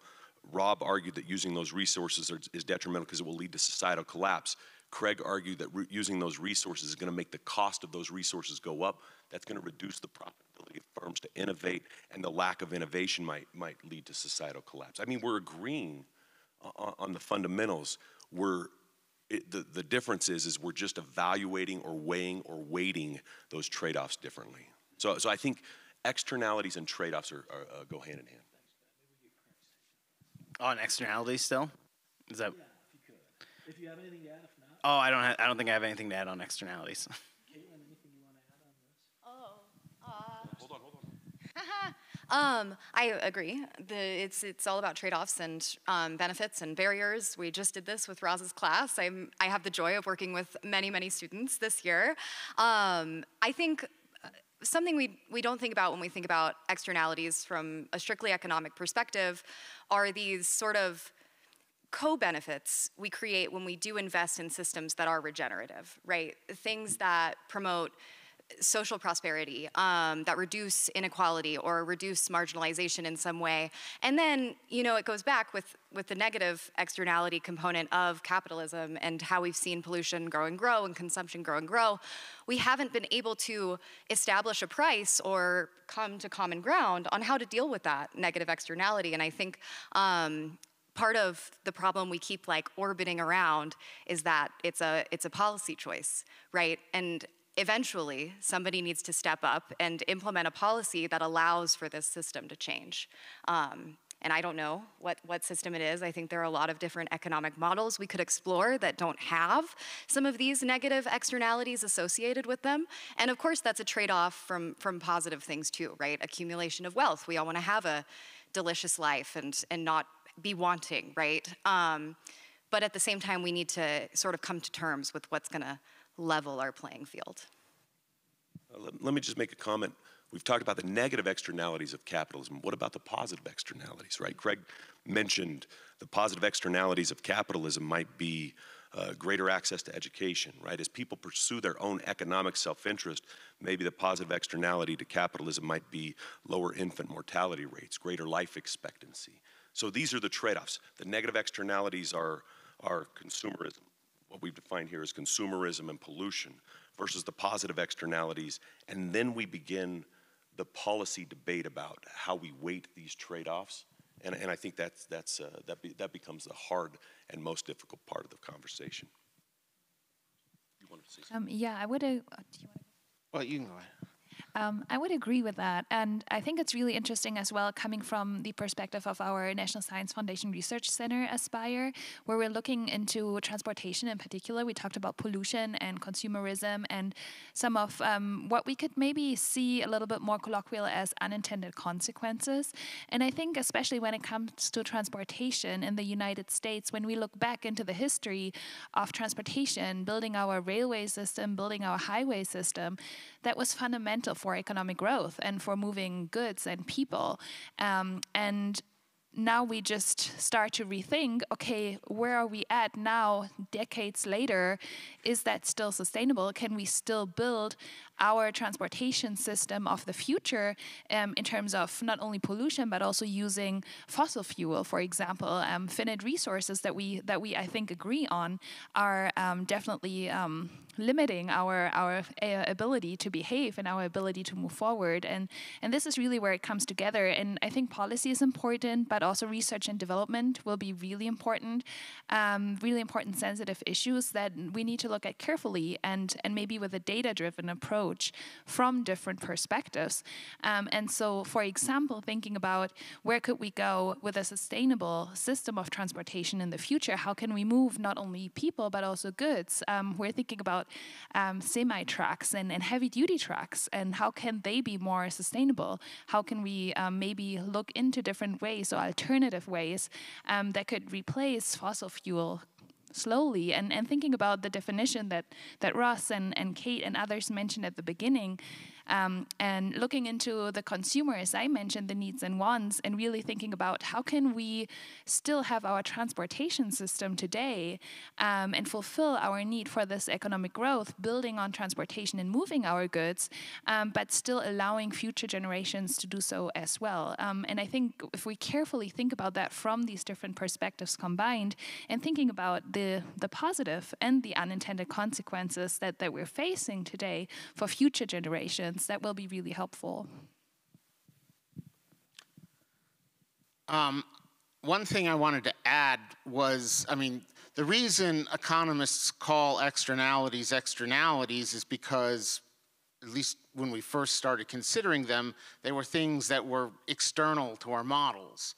Rob argued that using those resources is detrimental because it will lead to societal collapse. Craig argued that using those resources is going to make the cost of those resources go up. That's going to reduce the profitability of firms to innovate, and the lack of innovation might lead to societal collapse. I mean, we're agreeing on the fundamentals. The difference is we're just evaluating or weighing or weighting those trade-offs differently. So I think externalities and trade-offs go hand in hand. On externalities still? Is that? Yeah, if you could. If you have anything to add, if not. Oh, I don't think I have anything to add on externalities. Caitlin, anything you want to add on this? Oh. Hold on. I agree. It's all about trade-offs and benefits and barriers. We just did this with Roz's class. I have the joy of working with many, many students this year. I think something we don't think about when we think about externalities from a strictly economic perspective are these sort of co-benefits we create when we do invest in systems that are regenerative, right? Things that promote social prosperity, that reduce inequality or reduce marginalization in some way. And then, you know, it goes back with the negative externality component of capitalism and how we've seen pollution grow and grow and consumption grow and grow. We haven't been able to establish a price or come to common ground on how to deal with that negative externality. And I think part of the problem we keep like orbiting around is that it's a policy choice, right? And eventually, somebody needs to step up and implement a policy that allows for this system to change. And I don't know what system it is. I think there are a lot of different economic models we could explore that don't have some of these negative externalities associated with them. And of course, that's a trade-off from positive things too, right? Accumulation of wealth. We all want to have a delicious life and not be wanting, right? But at the same time, we need to sort of come to terms with what's going to level our playing field. Let me just make a comment. We've talked about the negative externalities of capitalism. What about the positive externalities, right? Craig mentioned the positive externalities of capitalism might be greater access to education, right? As people pursue their own economic self-interest, maybe the positive externality to capitalism might be lower infant mortality rates, greater life expectancy. So these are the trade-offs. The negative externalities are consumerism. What we've defined here is consumerism and pollution versus the positive externalities. And then we begin the policy debate about how we weight these trade-offs. And I think that becomes the hard and most difficult part of the conversation. You want to say something? Yeah, I would. Do you want to? Well, you can go ahead. I would agree with that, and I think it's really interesting as well coming from the perspective of our National Science Foundation Research Center, Aspire, where we're looking into transportation in particular. We talked about pollution and consumerism and some of what we could maybe see a little bit more colloquial as unintended consequences. And I think especially when it comes to transportation in the United States, when we look back into the history of transportation, building our railway system, building our highway system, that was fundamental for economic growth and for moving goods and people. And now we just start to rethink, okay, where are we at now, decades later? Is that still sustainable? Can we still build our transportation system of the future in terms of not only pollution, but also using fossil fuel, for example? Finite resources that we I think agree on are definitely limiting our ability to behave and our ability to move forward. And this is really where it comes together. And I think policy is important, but also research and development will be really important sensitive issues that we need to look at carefully and maybe with a data-driven approach from different perspectives. And so, for example, thinking about where could we go with a sustainable system of transportation in the future? How can we move not only people, but also goods? We're thinking about semi-trucks and heavy-duty trucks, and how can they be more sustainable? How can we maybe look into different ways or alternative ways that could replace fossil fuel slowly, and thinking about the definition that Ross and Kate and others mentioned at the beginning, and looking into the consumer, as I mentioned, the needs and wants, and really thinking about how can we still have our transportation system today and fulfill our need for this economic growth, building on transportation and moving our goods, but still allowing future generations to do so as well. And I think if we carefully think about that from these different perspectives combined, and thinking about the positive and the unintended consequences that we're facing today for future generations, that will be really helpful. One thing I wanted to add was, I mean, the reason economists call externalities is because, at least when we first started considering them, they were things that were external to our models.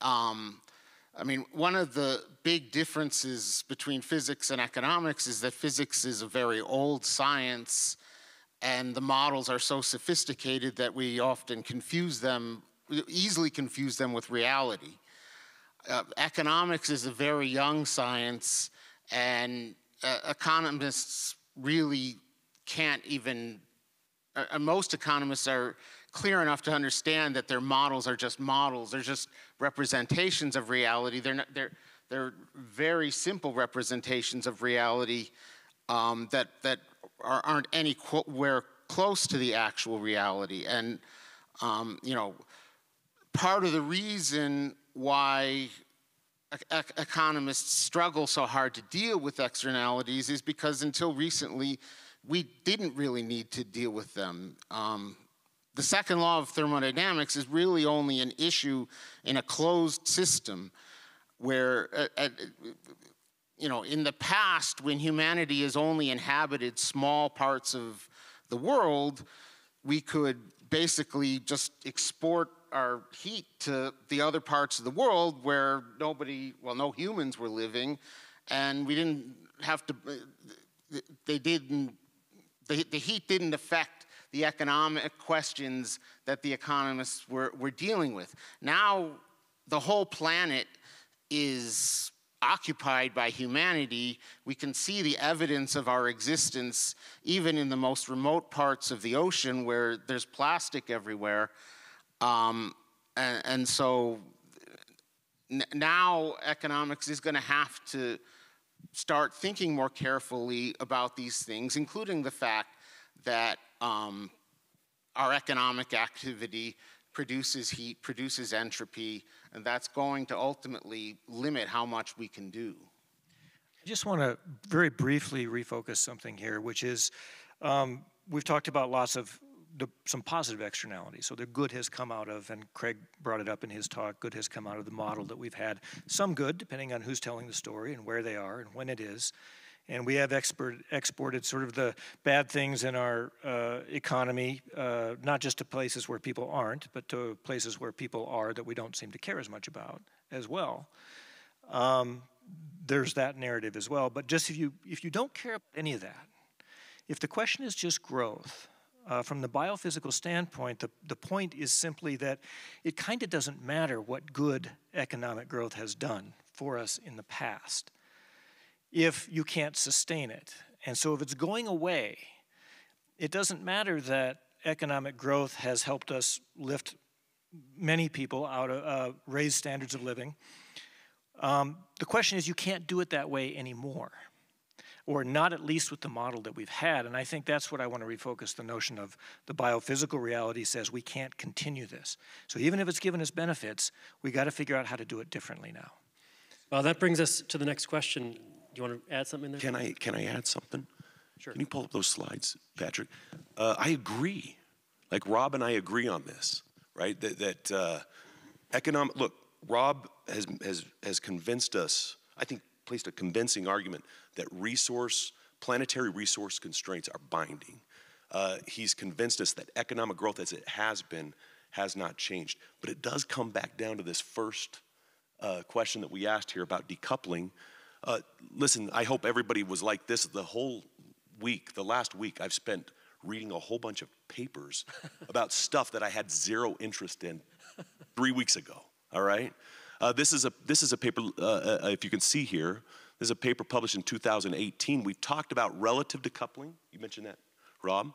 I mean, one of the big differences between physics and economics is that physics is a very old science, and the models are so sophisticated that we often easily confuse them with reality. Economics is a very young science, and economists really can't even, most economists are clear enough to understand that their models are just models. They're just representations of reality. They're not, they're, They're very simple representations of reality that aren't anywhere close to the actual reality. And you know, part of the reason why economists struggle so hard to deal with externalities is because until recently, we didn't really need to deal with them. The second law of thermodynamics is really only an issue in a closed system where, you know, in the past, when humanity has only inhabited small parts of the world, we could basically just export our heat to the other parts of the world where nobody, well, no humans were living, and we didn't have to, the heat didn't affect the economic questions that the economists were dealing with. Now, the whole planet is occupied by humanity. We can see the evidence of our existence even in the most remote parts of the ocean where there's plastic everywhere. And so now economics is going to have to start thinking more carefully about these things, including the fact that our economic activity produces heat, produces entropy, and that's going to ultimately limit how much we can do. I just want to very briefly refocus something here, which is we've talked about lots of some positive externalities. So the good has come out of, and Craig brought it up in his talk, good has come out of the model that we've had. Some good, depending on who's telling the story and where they are and when it is. And we have exported sort of the bad things in our economy, not just to places where people aren't, but to places where people are that we don't seem to care as much about as well. There's that narrative as well. But just if you don't care about any of that, if the question is just growth, from the biophysical standpoint, the point is simply that it kind of doesn't matter what good economic growth has done for us in the past if you can't sustain it. And so if it's going away, it doesn't matter that economic growth has helped us lift many people out of, raise standards of living. The question is you can't do it that way anymore, or not at least with the model that we've had. And I think that's what I want to refocus the notion of. The biophysical reality says we can't continue this. So even if it's given us benefits, we got to figure out how to do it differently now. Well, that brings us to the next question. Do you want to add something there? Can I add something? Sure. Can you pull up those slides, Patrick? I agree. Like Rob and I agree on this, right? That economic, look, Rob has convinced us, I think placed a convincing argument that resource, planetary resource constraints are binding. He's convinced us that economic growth as it has been has not changed. But it does come back down to this first question that we asked here about decoupling. Listen, I hope everybody was like this the whole week. The last week I've spent reading a whole bunch of papers about stuff that I had zero interest in 3 weeks ago, all right? This is a paper, if you can see here, this is a paper published in 2018. We've talked about relative decoupling. You mentioned that, Rob.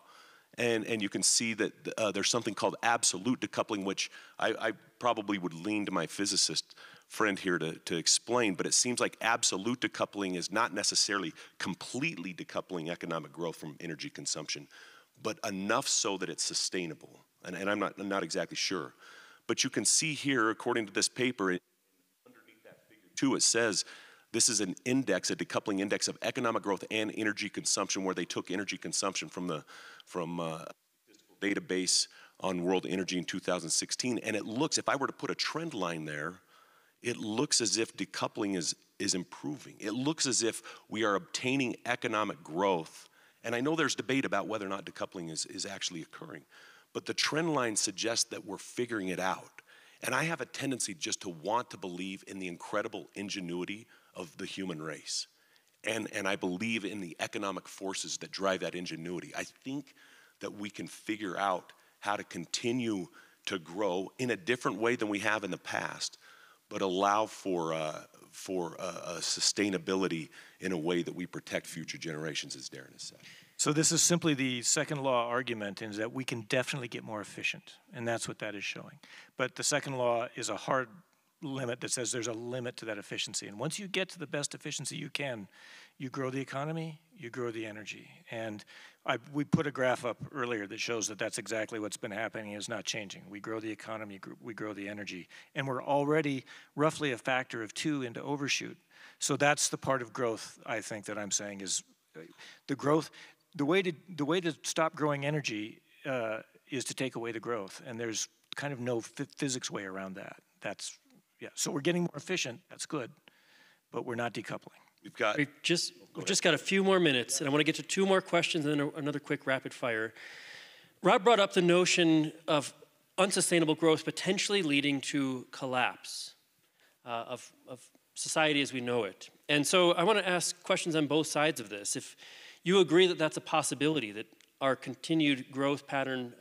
And you can see that there's something called absolute decoupling, which I probably would lean to my physicist friend here to explain, but it seems like absolute decoupling is not necessarily completely decoupling economic growth from energy consumption, but enough so that it's sustainable. And I'm not exactly sure. But you can see here, according to this paper, underneath that figure two, it says this is an index, a decoupling index of economic growth and energy consumption, where they took energy consumption from the database on world energy in 2016. And it looks, if I were to put a trend line there, it looks as if decoupling is improving. It looks as if we are obtaining economic growth. And I know there's debate about whether or not decoupling is actually occurring, but the trend line suggests that we're figuring it out. And I have a tendency just to want to believe in the incredible ingenuity of the human race. And I believe in the economic forces that drive that ingenuity. I think that we can figure out how to continue to grow in a different way than we have in the past, but allow for sustainability in a way that we protect future generations, as Darren has said. So this is simply the second law argument, is that we can definitely get more efficient, and that's what that is showing. But the second law is a hard limit that says there's a limit to that efficiency. And once you get to the best efficiency you can, you grow the economy, you grow the energy. And we put a graph up earlier that shows that that's exactly what's been happening, is not changing. We grow the economy, we grow the energy. And we're already roughly a factor of 2 into overshoot. So that's the part of growth, I think, that I'm saying is the growth. The way to stop growing energy is to take away the growth. And there's kind of no physics way around that. That's, yeah, so we're getting more efficient, that's good, but we're not decoupling. We've just got a few more minutes, and I want to get to 2 more questions and then another quick rapid fire. Rob brought up the notion of unsustainable growth potentially leading to collapse of society as we know it. And so I want to ask questions on both sides of this. If you agree that that's a possibility, that our continued growth pattern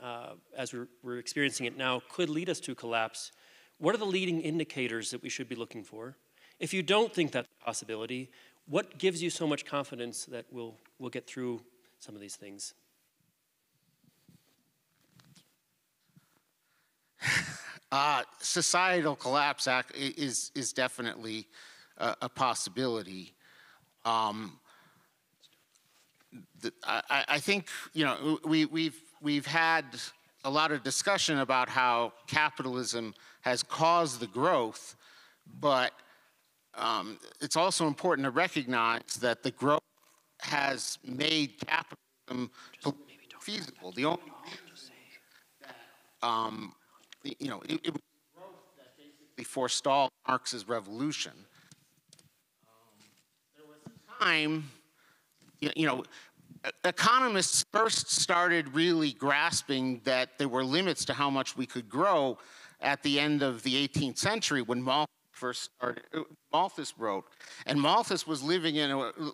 as we're experiencing it now could lead us to collapse, what are the leading indicators that we should be looking for? If you don't think that's a possibility, what gives you so much confidence that we'll get through some of these things? Societal collapse is definitely a possibility. I think, you know, we've had a lot of discussion about how capitalism has caused the growth, but it's also important to recognize that the growth has made capitalism feasible. The only you know, it was growth that basically forestalled Marx's revolution. There was a time, you know, economists first started really grasping that there were limits to how much we could grow at the end of the 18th century when Malthus wrote. And Malthus was living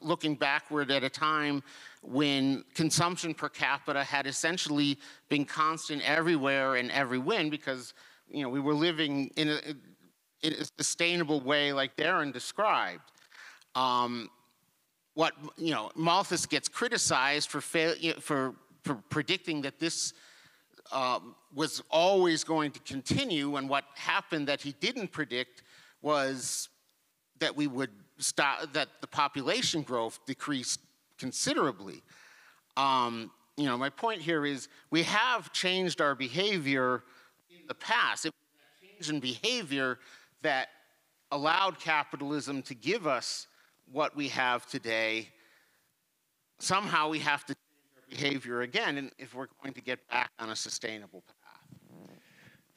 looking backward at a time when consumption per capita had essentially been constant everywhere and every when, because, you know, we were living in a sustainable way like Darren described. What, you know, Malthus gets criticized for predicting that this was always going to continue, and what happened that he didn't predict was that we would stop, that the population growth decreased considerably. You know, my point here is we have changed our behavior in the past. It was a change in behavior that allowed capitalism to give us what we have today. Somehow we have to change our behavior again, and if we're going to get back on a sustainable path.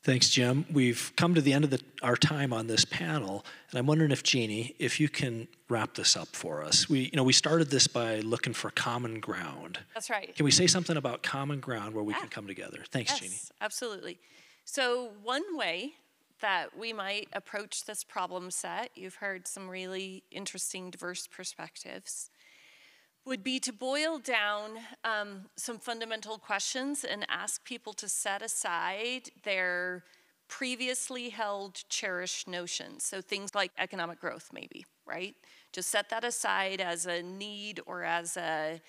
Thanks, Jim. We've come to the end of our time on this panel, and I'm wondering if, Jeannie, if you can wrap this up for us. We started this by looking for common ground. That's right. Can we say something about common ground where we can come together? Thanks, yes, Jeannie. Absolutely. So one way that we might approach this problem set, you've heard some really interesting, diverse perspectives, would be to boil down some fundamental questions and ask people to set aside their previously held, cherished notions. So things like economic growth, maybe, right? Just set that aside as a need or as an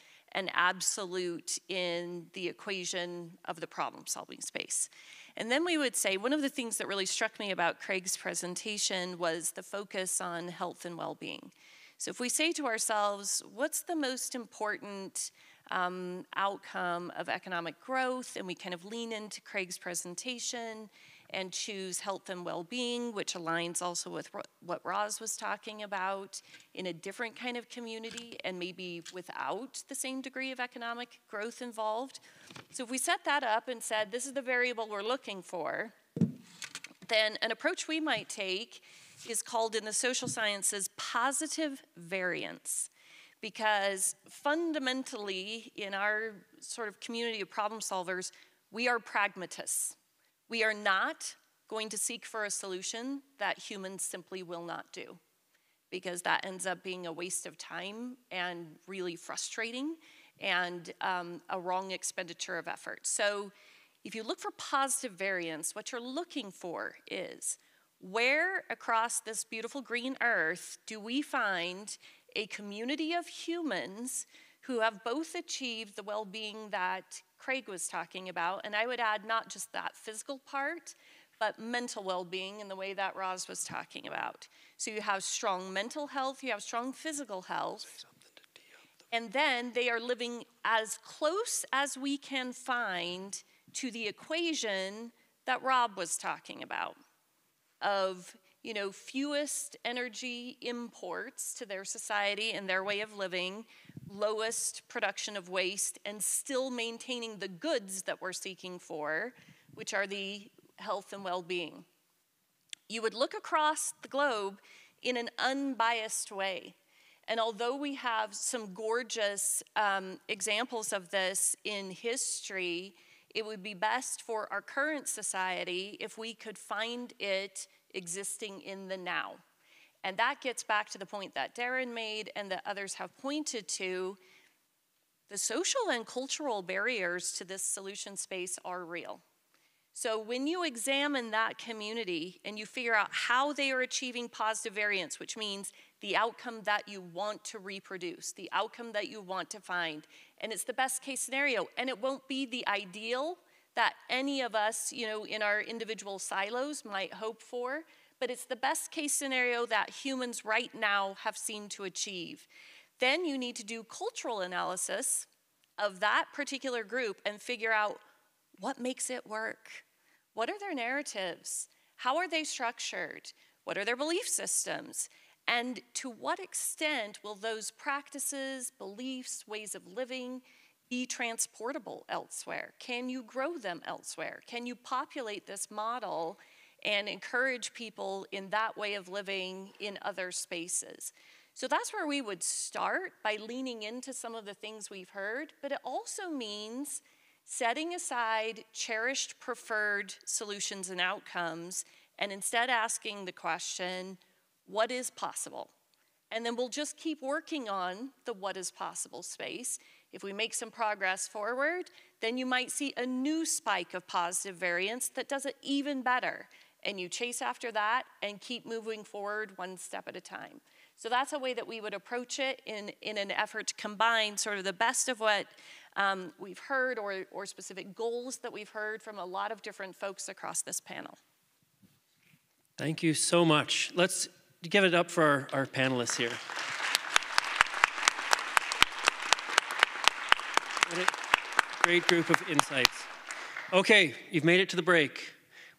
absolute in the equation of the problem-solving space. And then we would say, one of the things that really struck me about Craig's presentation was the focus on health and well-being. So if we say to ourselves, what's the most important outcome of economic growth? And we kind of lean into Craig's presentation and choose health and well-being, which aligns also with what Roz was talking about in a different kind of community and maybe without the same degree of economic growth involved. So if we set that up and said, this is the variable we're looking for, then an approach we might take is called in the social sciences positive variance, because fundamentally in our sort of community of problem solvers, we are pragmatists. We are not going to seek for a solution that humans simply will not do, because that ends up being a waste of time and really frustrating and a wrong expenditure of effort. So if you look for positive variance, what you're looking for is, where across this beautiful green earth do we find a community of humans who have both achieved the well-being that Craig was talking about, and I would add not just that physical part, but mental well-being in the way that Roz was talking about. So you have strong mental health, you have strong physical health, and then they are living as close as we can find to the equation that Rob was talking about of, you know, fewest energy imports to their society and their way of living, lowest production of waste, and still maintaining the goods that we're seeking for, which are the health and well-being. You would look across the globe in an unbiased way. And although we have some gorgeous examples of this in history, it would be best for our current society if we could find it existing in the now. And that gets back to the point that Darren made and that others have pointed to. The social and cultural barriers to this solution space are real. So when you examine that community and you figure out how they are achieving positive variance, which means the outcome that you want to reproduce, the outcome that you want to find, and it's the best case scenario, and it won't be the ideal that any of us, you know, in our individual silos might hope for, but it's the best case scenario that humans right now have seemed to achieve. Then you need to do cultural analysis of that particular group and figure out what makes it work. What are their narratives? How are they structured? What are their belief systems? And to what extent will those practices, beliefs, ways of living be transportable elsewhere? Can you grow them elsewhere? Can you populate this model and encourage people in that way of living in other spaces? So that's where we would start, by leaning into some of the things we've heard, but it also means setting aside cherished preferred solutions and outcomes and instead asking the question, what is possible? And then we'll just keep working on the what is possible space. If we make some progress forward, then you might see a new spike of positive variance that does it even better. And you chase after that and keep moving forward one step at a time. So that's a way that we would approach it in an effort to combine sort of the best of what we've heard or specific goals that we've heard from a lot of different folks across this panel. Thank you so much. Let's give it up for our panelists here. Great group of insights. Okay, you've made it to the break.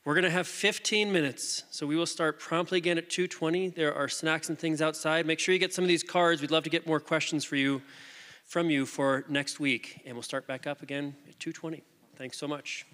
We're going to have 15 minutes, so we will start promptly again at 2:20. There are snacks and things outside. Make sure you get some of these cards. We'd love to get more questions from you for next week, and we'll start back up again at 2:20. Thanks so much.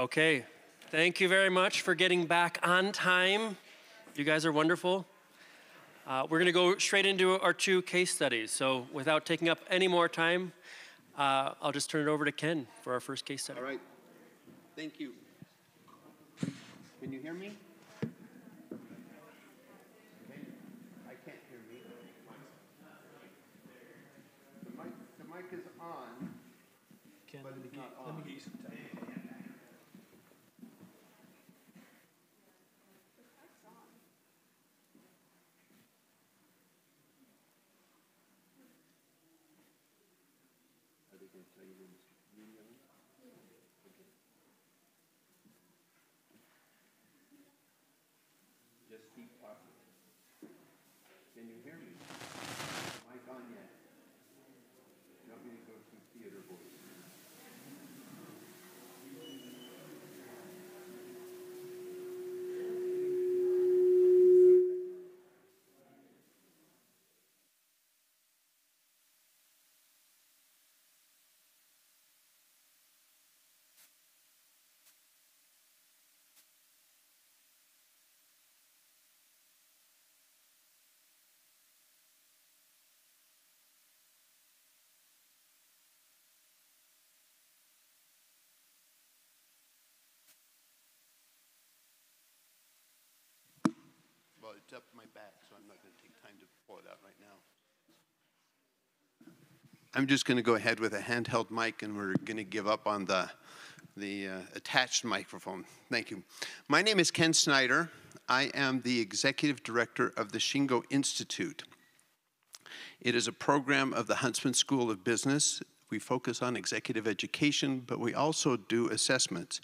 Okay, thank you very much for getting back on time. You guys are wonderful. We're going to go straight into our two case studies. So without taking up any more time, I'll just turn it over to Ken for our first case study. All right. Thank you. Can you hear me? I can't hear me. The mic is on, Ken, but it's not on. Let me get you some time. It's up my back, so I'm not going to take time to pull it out right now. I'm just going to go ahead with a handheld mic, and we're going to give up on the attached microphone. Thank you. My name is Ken Snyder. I am the executive director of the Shingo Institute. It is a program of the Huntsman School of Business. We focus on executive education, but we also do assessments.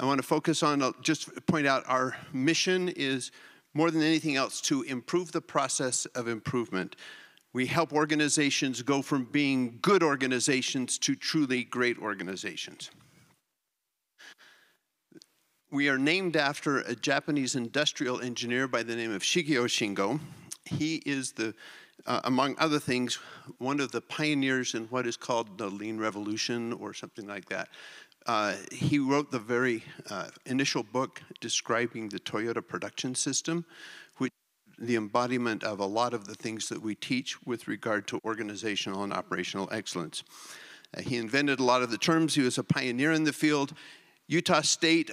I want to focus on, just point out, our mission is more than anything else, to improve the process of improvement. We help organizations go from being good organizations to truly great organizations. We are named after a Japanese industrial engineer by the name of Shigeo Shingo. He is, among other things, one of the pioneers in what is called the Lean Revolution or something like that. He wrote the very initial book describing the Toyota production system, which is the embodiment of a lot of the things that we teach with regard to organizational and operational excellence. He invented a lot of the terms. He was a pioneer in the field. Utah State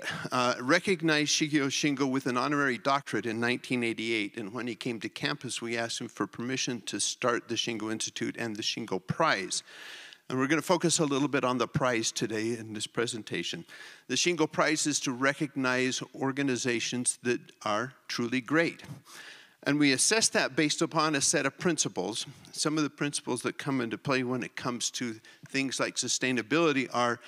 recognized Shigeo Shingo with an honorary doctorate in 1988, and when he came to campus, we asked him for permission to start the Shingo Institute and the Shingo Prize. And we're going to focus a little bit on the prize today in this presentation. The Shingo Prize is to recognize organizations that are truly great. And we assess that based upon a set of principles. Some of the principles that come into play when it comes to things like sustainability are,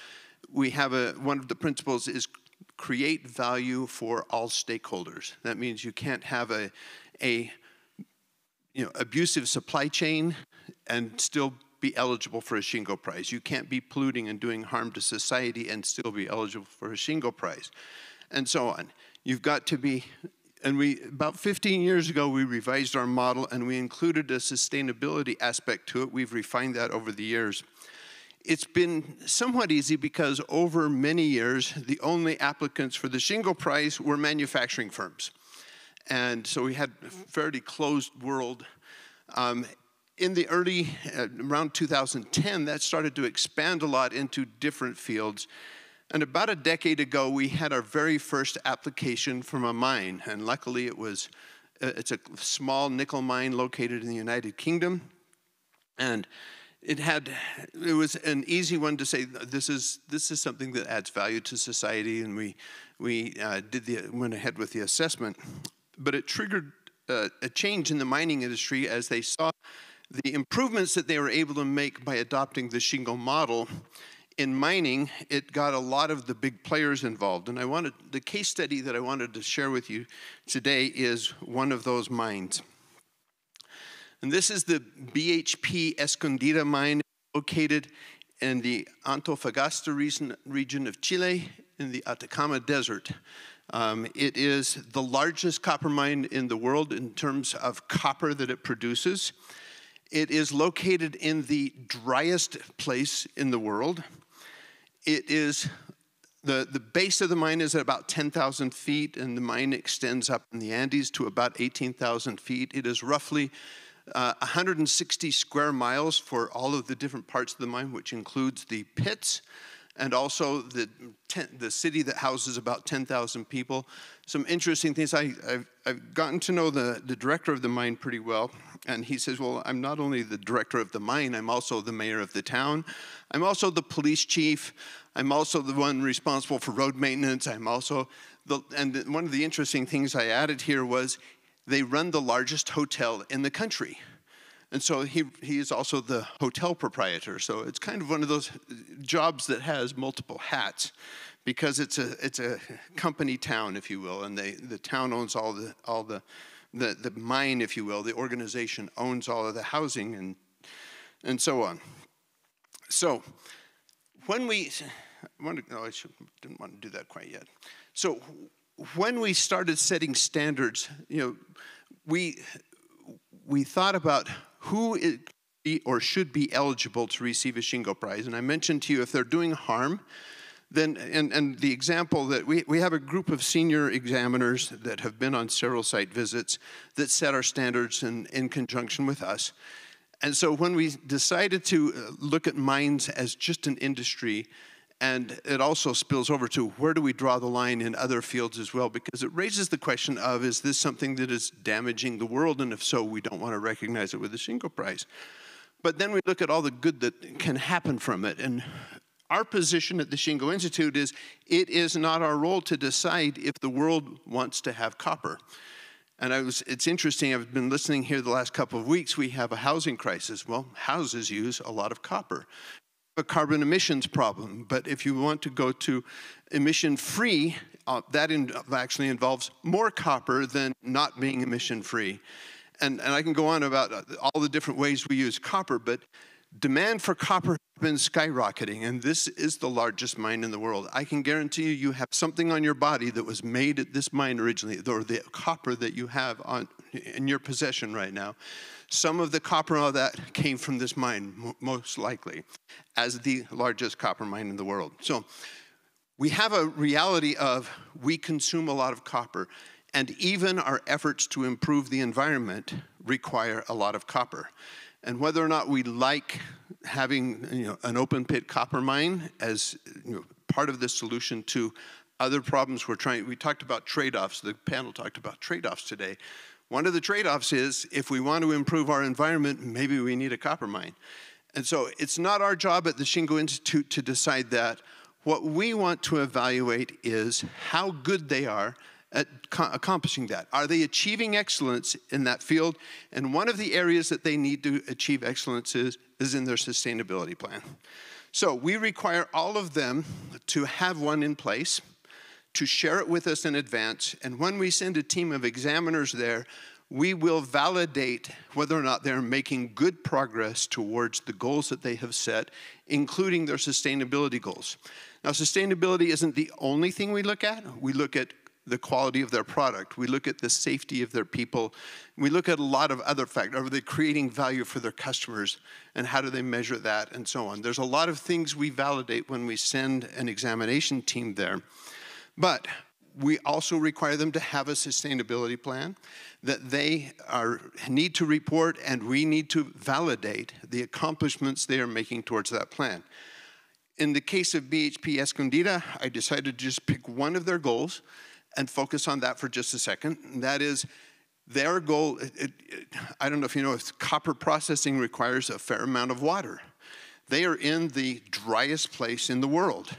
we have one of the principles is create value for all stakeholders. That means you can't have a abusive supply chain and still be eligible for a Shingo Prize. You can't be polluting and doing harm to society and still be eligible for a Shingo Prize, and so on. You've got to be, and we, about 15 years ago, we revised our model and we included a sustainability aspect to it. We've refined that over the years. It's been somewhat easy because over many years, the only applicants for the Shingo Prize were manufacturing firms. And so we had a fairly closed world. In the early, around 2010, that started to expand a lot into different fields. And about a decade ago, we had our very first application from a mine. And luckily, it's a small nickel mine located in the United Kingdom. And it was an easy one to say, this is something that adds value to society. And we went ahead with the assessment. But it triggered a change in the mining industry as they saw the improvements that they were able to make by adopting the Shingo model in mining. It got a lot of the big players involved. And the case study that I wanted to share with you today is one of those mines. And this is the BHP Escondida mine located in the Antofagasta region of Chile in the Atacama Desert. It is the largest copper mine in the world in terms of copper that it produces. It is located in the driest place in the world. It is The base of the mine is at about 10,000 feet, and the mine extends up in the Andes to about 18,000 feet. It is roughly 160 square miles for all of the different parts of the mine, which includes the pits and also the city that houses about 10,000 people. Some interesting things. I've gotten to know the director of the mine pretty well, and he says, well, I'm not only the director of the mine, I'm also the mayor of the town. I'm also the police chief. I'm also the one responsible for road maintenance. I'm also, and one of the interesting things I added here was they run the largest hotel in the country. And so he is also the hotel proprietor. So it's kind of one of those jobs that has multiple hats, because it's a company town, if you will, and the town owns all the mine, if you will. The organization owns all of the housing and so on. So when we, didn't want to do that quite yet. So when we started setting standards, you know, we thought about who is or should be eligible to receive a Shingo Prize. And I mentioned to you, if they're doing harm, then, and the example that we have a group of senior examiners that have been on several site visits that set our standards in conjunction with us. And so when we decided to look at mines as just an industry, and it also spills over to where do we draw the line in other fields as well, because it raises the question of, is this something that is damaging the world? And if so, we don't want to recognize it with the Shingo Prize. But then we look at all the good that can happen from it. And our position at the Shingo Institute is it is not our role to decide if the world wants to have copper. And it's interesting, I've been listening here the last couple of weeks, we have a housing crisis. Well, houses use a lot of copper. A carbon emissions problem, but if you want to go to emission-free, that actually involves more copper than not being emission-free. And I can go on about all the different ways we use copper, but demand for copper has been skyrocketing, and this is the largest mine in the world. I can guarantee you, you have something on your body that was made at this mine originally, or the copper that you have in your possession right now. Some of the copper of that came from this mine, most likely, as the largest copper mine in the world. So we have a reality of we consume a lot of copper, and even our efforts to improve the environment require a lot of copper. And whether or not we like having an open pit copper mine as part of the solution to other problems we're trying, we talked about trade-offs, the panel talked about trade-offs today. One of the trade-offs is, if we want to improve our environment, maybe we need a copper mine. And so it's not our job at the Shingo Institute to decide that. What we want to evaluate is how good they are at accomplishing that. Are they achieving excellence in that field? And one of the areas that they need to achieve excellence is in their sustainability plan. So we require all of them to have one in place, to share it with us in advance, and when we send a team of examiners there, we will validate whether or not they're making good progress towards the goals that they have set, including their sustainability goals. Now, sustainability isn't the only thing we look at. We look at the quality of their product. We look at the safety of their people. We look at a lot of other factors. Are they creating value for their customers, and how do they measure that, and so on. There's a lot of things we validate when we send an examination team there. But we also require them to have a sustainability plan that they need to report, and we need to validate the accomplishments they are making towards that plan. In the case of BHP Escondida, I decided to just pick one of their goals and focus on that for just a second. And that is their goal. I don't know if you know, if copper processing requires a fair amount of water. They are in the driest place in the world.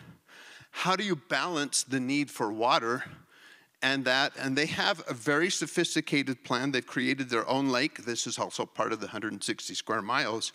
How do you balance the need for water and that? And they have a very sophisticated plan. They've created their own lake. This is also part of the 160 square miles,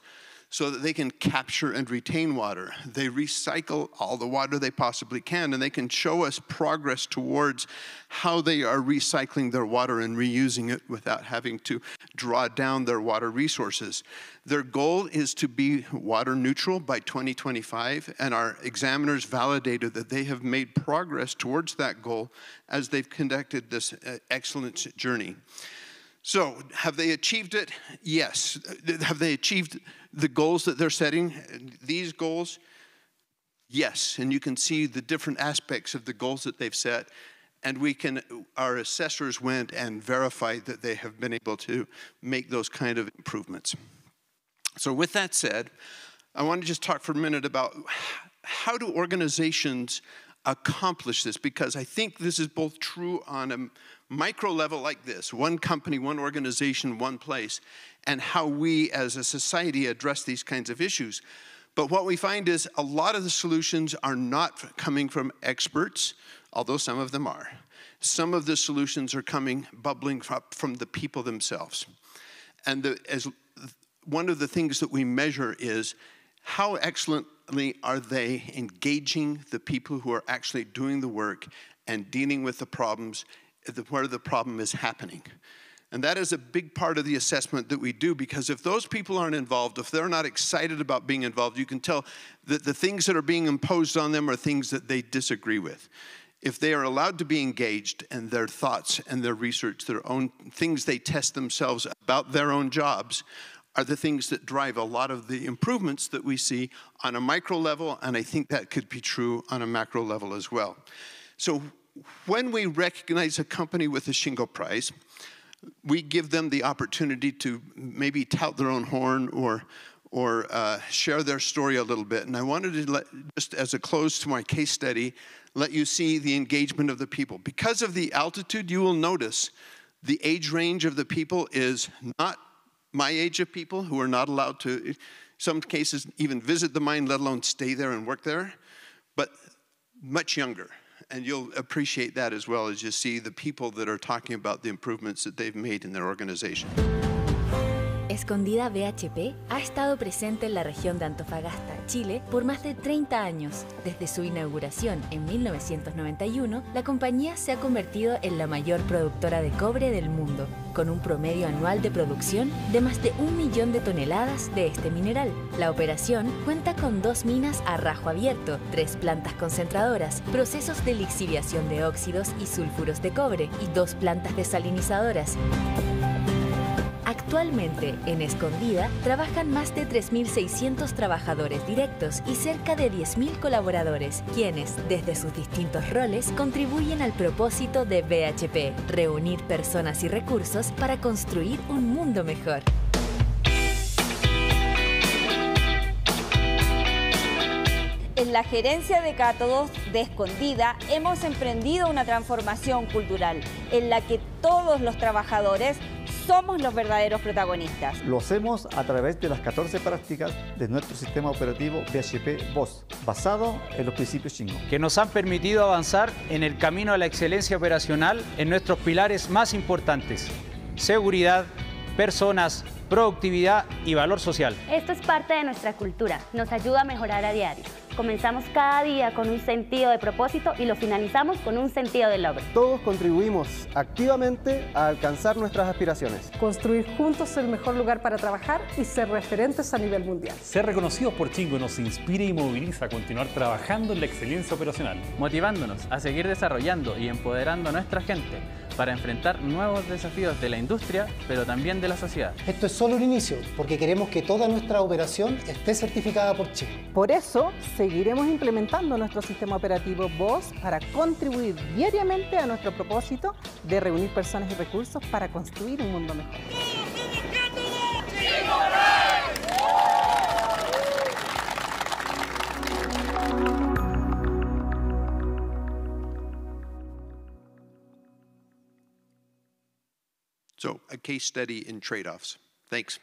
so that they can capture and retain water. They recycle all the water they possibly can, and they can show us progress towards how they are recycling their water and reusing it without having to draw down their water resources. Their goal is to be water neutral by 2025, and our examiners validated that they have made progress towards that goal as they've conducted this excellence journey. So, have they achieved it? Yes. Have they achieved the goals that they're setting? These goals, yes, and you can see the different aspects of the goals that they've set, and we can, our assessors went and verified that they have been able to make those kind of improvements. So with that said, I want to just talk for a minute about how do organizations accomplish this, because I think this is both true on a micro level like this, one company, one organization, one place, and how we as a society address these kinds of issues. But what we find is a lot of the solutions are not coming from experts, although some of them are. Some of the solutions are coming, bubbling up from the people themselves. And one of the things that we measure is how excellently are they engaging the people who are actually doing the work and dealing with the problems, where the problem is happening. And that is a big part of the assessment that we do, because if those people aren't involved, if they're not excited about being involved, you can tell that the things that are being imposed on them are things that they disagree with. If they are allowed to be engaged and their thoughts and their research, their own things they test themselves about their own jobs, are the things that drive a lot of the improvements that we see on a micro level, and I think that could be true on a macro level as well. So when we recognize a company with a Shingo Prize, we give them the opportunity to maybe tout their own horn or share their story a little bit. And I wanted to, just as a close to my case study, let you see the engagement of the people. Because of the altitude, you will notice the age range of the people is not my age of people who are not allowed to, in some cases, even visit the mine, let alone stay there and work there, but much younger. And you'll appreciate that as well as you see the people that are talking about the improvements that they've made in their organization. Escondida BHP ha estado presente en la región de Antofagasta, Chile, por más de 30 años. Desde su inauguración en 1991, la compañía se ha convertido en la mayor productora de cobre del mundo, con un promedio anual de producción de más de 1 millón de toneladas de este mineral. La operación cuenta con 2 minas a rajo abierto, 3 plantas concentradoras, procesos de lixiviación de óxidos y sulfuros de cobre y 2 plantas desalinizadoras. Actualmente, en Escondida, trabajan más de 3.600 trabajadores directos y cerca de 10.000 colaboradores, quienes, desde sus distintos roles, contribuyen al propósito de BHP, reunir personas y recursos para construir un mundo mejor. En la gerencia de cátodos de Escondida hemos emprendido una transformación cultural en la que todos los trabajadores somos los verdaderos protagonistas. Lo hacemos a través de las 14 prácticas de nuestro sistema operativo BHP BOSS, basado en los principios Shingo, que nos han permitido avanzar en el camino a la excelencia operacional en nuestros pilares más importantes: seguridad, personas, productividad y valor social. Esto es parte de nuestra cultura, nos ayuda a mejorar a diario. Comenzamos cada día con un sentido de propósito y lo finalizamos con un sentido de logro. Todos contribuimos activamente a alcanzar nuestras aspiraciones. Construir juntos el mejor lugar para trabajar y ser referentes a nivel mundial. Ser reconocidos por Shingo nos inspira y moviliza a continuar trabajando en la excelencia operacional, motivándonos a seguir desarrollando y empoderando a nuestra gente para enfrentar nuevos desafíos de la industria, pero también de la sociedad. Esto es solo un inicio, porque queremos que toda nuestra operación esté certificada por Shingo. Por eso, seguiremos implementando nuestro sistema operativo BOSS para contribuir diariamente a nuestro propósito de reunir personas y recursos para construir un mundo mejor. So, a case study in trade-offs. Thanks.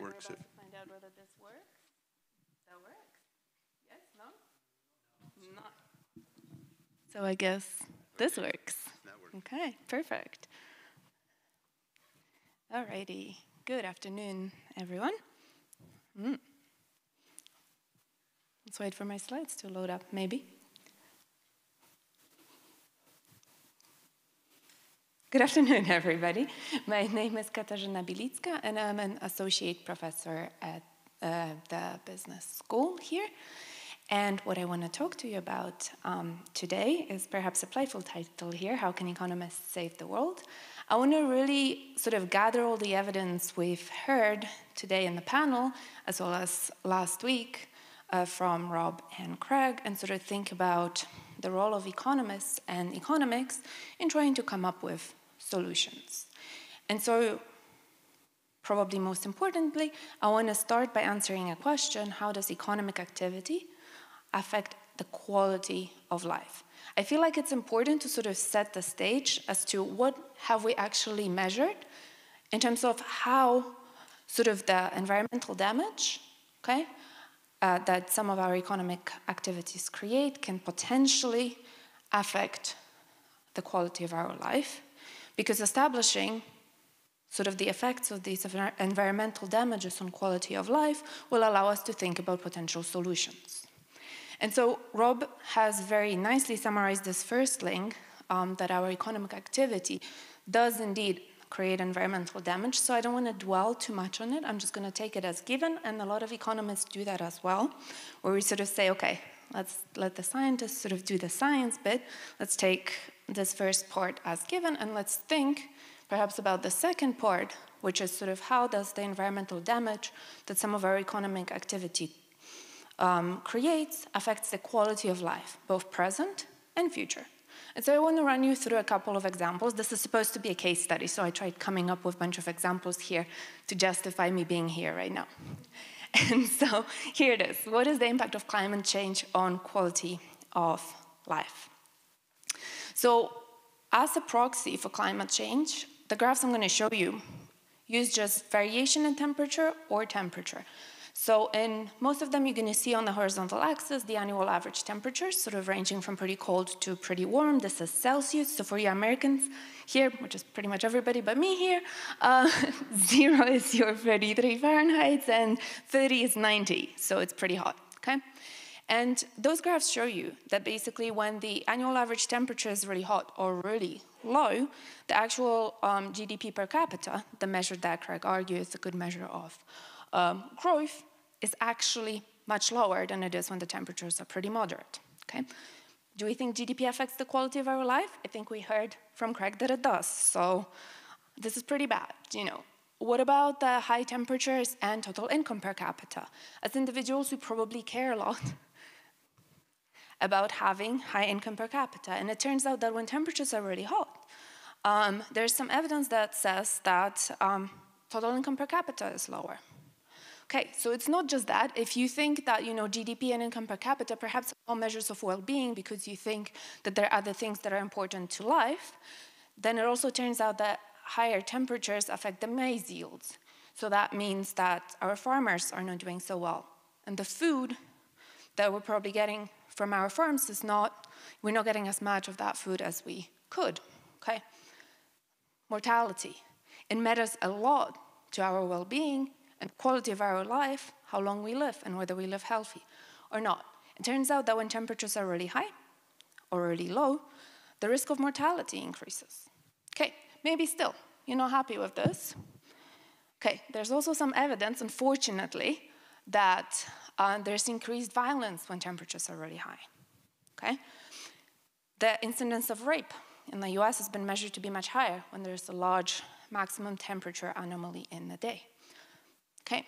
Works. I'm about to find out whether this works. That works? Yes? No? Not. So I guess this works. That works. Okay, perfect. Alrighty. Good afternoon, everyone. Let's wait for my slides to load up, maybe. Good afternoon, everybody. My name is Katarzyna Bilicka, and I'm an associate professor at the business school here. And what I want to talk to you about today is perhaps a playful title here, How Can Economists Save the World? I want to really sort of gather all the evidence we've heard today in the panel, as well as last week from Rob and Craig, and sort of think about the role of economists and economics in trying to come up with solutions. And so, probably most importantly, I want to start by answering a question: how does economic activity affect the quality of life? I feel like it's important to sort of set the stage as to what have we actually measured in terms of how sort of the environmental damage, okay, that some of our economic activities create can potentially affect the quality of our life, because establishing sort of the effects of these environmental damages on quality of life will allow us to think about potential solutions. And so Rob has very nicely summarized this first link, that our economic activity does indeed create environmental damage, so I don't want to dwell too much on it. I'm just going to take it as given, and a lot of economists do that as well, where we sort of say, okay, let's let the scientists sort of do the science bit, let's take this first part as given, and let's think perhaps about the second part, which is sort of how does the environmental damage that some of our economic activity creates affects the quality of life, both present and future. And so I want to run you through a couple of examples. This is supposed to be a case study, so I tried coming up with a bunch of examples here to justify me being here right now. And so here it is. What is the impact of climate change on quality of life? So as a proxy for climate change, the graphs I'm going to show you use just variation in temperature or temperature. So in most of them, you're going to see on the horizontal axis the annual average temperatures, sort of ranging from pretty cold to pretty warm. This is Celsius. So for you Americans here, which is pretty much everybody but me here, 0 is your 33 Fahrenheit, and 30 is 90. So it's pretty hot, okay? And those graphs show you that basically when the annual average temperature is really hot or really low, the actual GDP per capita, the measure that Craig argues is a good measure of growth, is actually much lower than it is when the temperatures are pretty moderate, okay? Do we think GDP affects the quality of our life? I think we heard from Craig that it does, so this is pretty bad, you know. What about the high temperatures and total income per capita? As individuals, we probably care a lot about having high income per capita, and it turns out that when temperatures are really hot, there's some evidence that says that total income per capita is lower. Okay, so it's not just that. If you think that, you know, GDP and income per capita perhaps are measures of well-being because you think that there are other things that are important to life, then it also turns out that higher temperatures affect the maize yields. So that means that our farmers are not doing so well. And the food that we're probably getting from our farms is not, we're not getting as much of that food as we could, okay? Mortality. It matters a lot to our well-being and quality of our life, how long we live and whether we live healthy or not. It turns out that when temperatures are really high or really low, the risk of mortality increases. Okay, maybe still, you're not happy with this. Okay, there's also some evidence, unfortunately, that there's increased violence when temperatures are really high, okay? The incidence of rape in the US has been measured to be much higher when there's a large maximum temperature anomaly in the day. Okay,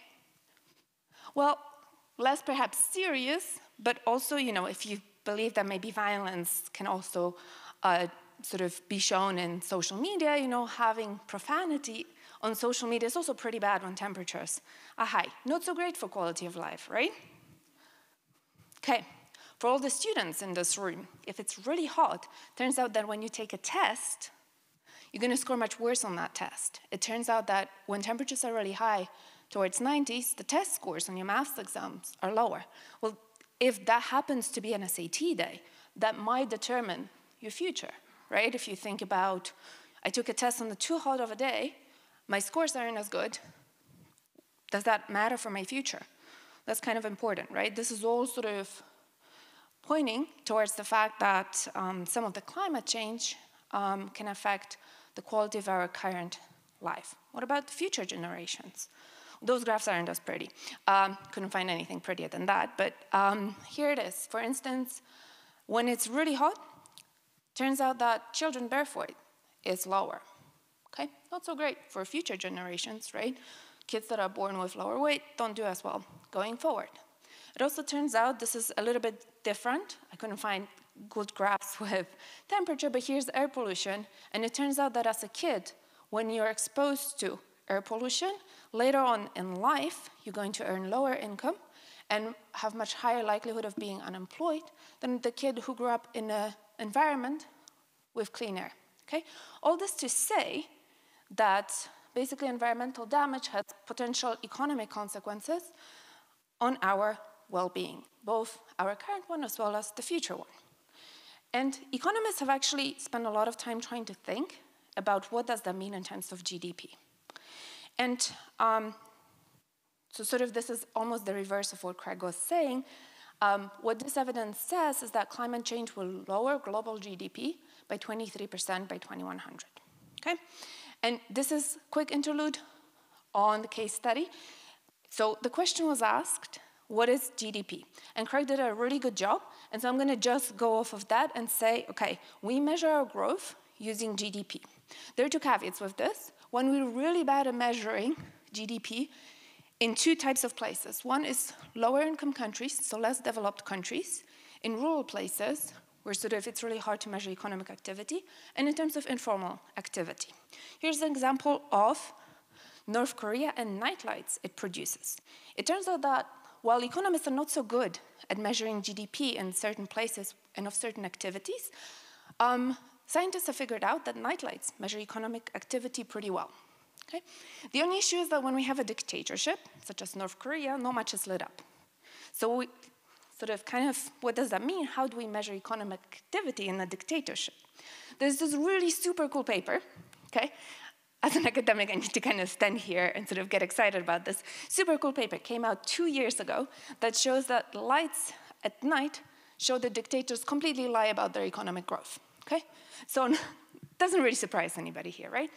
well, less perhaps serious, but also, you know, if you believe that maybe violence can also sort of be shown in social media, you know, having profanity on social media is also pretty bad when temperatures are high. Not so great for quality of life, right? Okay, for all the students in this room, if it's really hot, turns out that when you take a test, you're going to score much worse on that test. It turns out that when temperatures are really high, towards 90s, the test scores on your maths exams are lower. Well, if that happens to be an SAT day, that might determine your future, right? If you think about, I took a test on the too hot of a day, my scores aren't as good, does that matter for my future? That's kind of important, right? This is all sort of pointing towards the fact that some of the climate change can affect the quality of our current life. What about the future generations? Those graphs aren't as pretty. Couldn't find anything prettier than that, but here it is. For instance, when it's really hot, turns out that children birth weight is lower. Okay, not so great for future generations, right? Kids that are born with lower weight don't do as well going forward. It also turns out this is a little bit different. I couldn't find good graphs with temperature, but here's air pollution. And it turns out that as a kid, when you're exposed to air pollution, later on in life, you're going to earn lower income and have much higher likelihood of being unemployed than the kid who grew up in an environment with clean air. Okay? All this to say that basically environmental damage has potential economic consequences on our well-being, both our current one as well as the future one. And economists have actually spent a lot of time trying to think about what does that mean in terms of GDP. And so sort of this is almost the reverse of what Craig was saying. What this evidence says is that climate change will lower global GDP by 23% by 2100, okay? And this is quick interlude on the case study. So the question was asked, what is GDP? And Craig did a really good job, and so I'm gonna just go off of that and say, okay, we measure our growth using GDP. There are two caveats with this. One, we're really bad at measuring GDP in two types of places. One is lower income countries, so less developed countries. In rural places, where sort of it's really hard to measure economic activity, and in terms of informal activity. Here's an example of North Korea and nightlights it produces. It turns out that while economists are not so good at measuring GDP in certain places and of certain activities, scientists have figured out that nightlights measure economic activity pretty well. Okay? The only issue is that when we have a dictatorship, such as North Korea, not much is lit up. So we sort of kind of, what does that mean? How do we measure economic activity in a dictatorship? There's this really super cool paper, okay? As an academic, I need to kind of stand here and sort of get excited about this. Super cool paper came out 2 years ago that shows that lights at night show that dictators completely lie about their economic growth, okay? So it doesn't really surprise anybody here, right?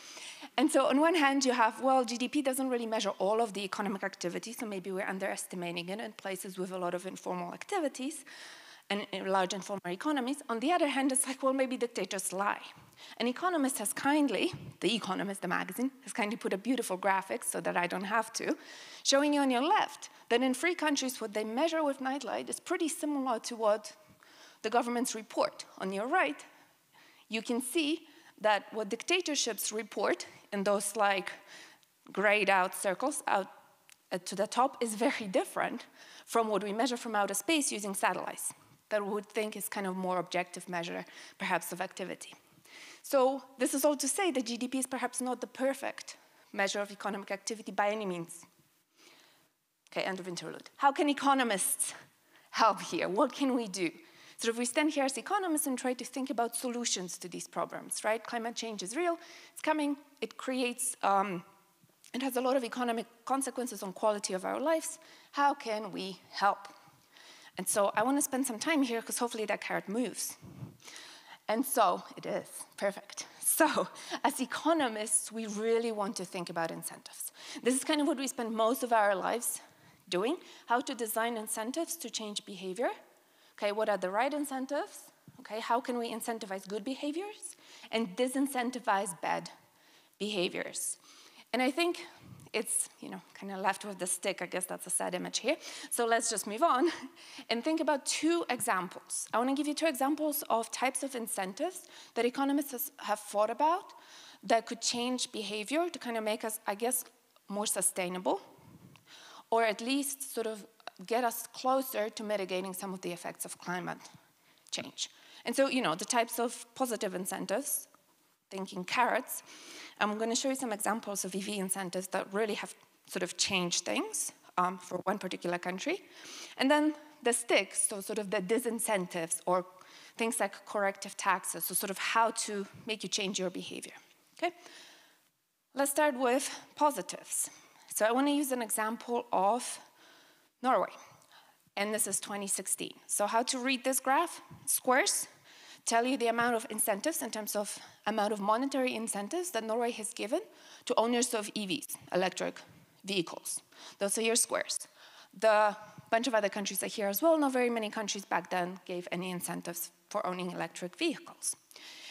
And so on one hand you have, well, GDP doesn't really measure all of the economic activity, so maybe we're underestimating it in places with a lot of informal activities and large informal economies. On the other hand, it's like, well, maybe dictators lie. An economist has kindly, The Economist, the magazine, has kindly put a beautiful graphic so that I don't have to, showing you on your left that in free countries what they measure with nightlight is pretty similar to what the governments report. On your right, you can see that what dictatorships report in those like grayed out circles out to the top is very different from what we measure from outer space using satellites that we would think is kind of more objective measure perhaps of activity. So this is all to say that GDP is perhaps not the perfect measure of economic activity by any means. Okay, end of interlude. How can economists help here? What can we do? So if we stand here as economists and try to think about solutions to these problems, right? Climate change is real, it's coming, it creates, it has a lot of economic consequences on quality of our lives. How can we help? And so I want to spend some time here because hopefully that carrot moves. And so it is, perfect. So as economists, we really want to think about incentives. This is kind of what we spend most of our lives doing, how to design incentives to change behavior. Okay, what are the right incentives? Okay, how can we incentivize good behaviors and disincentivize bad behaviors? And I think it's, you know, kind of left with the stick. I guess that's a sad image here. So let's just move on and think about two examples. I want to give you two examples of types of incentives that economists have thought about that could change behavior to kind of make us, I guess, more sustainable, or at least sort of get us closer to mitigating some of the effects of climate change. And so, you know, the types of positive incentives, thinking carrots, I'm going to show you some examples of EV incentives that really have sort of changed things for one particular country. And then the sticks, so sort of the disincentives or things like corrective taxes, so sort of how to make you change your behavior, okay? Let's start with positives. So I want to use an example of Norway, and this is 2016. So how to read this graph? Squares tell you the amount of incentives in terms of amount of monetary incentives that Norway has given to owners of EVs, electric vehicles. Those are your squares. The bunch of other countries are here as well. Not very many countries back then gave any incentives for owning electric vehicles.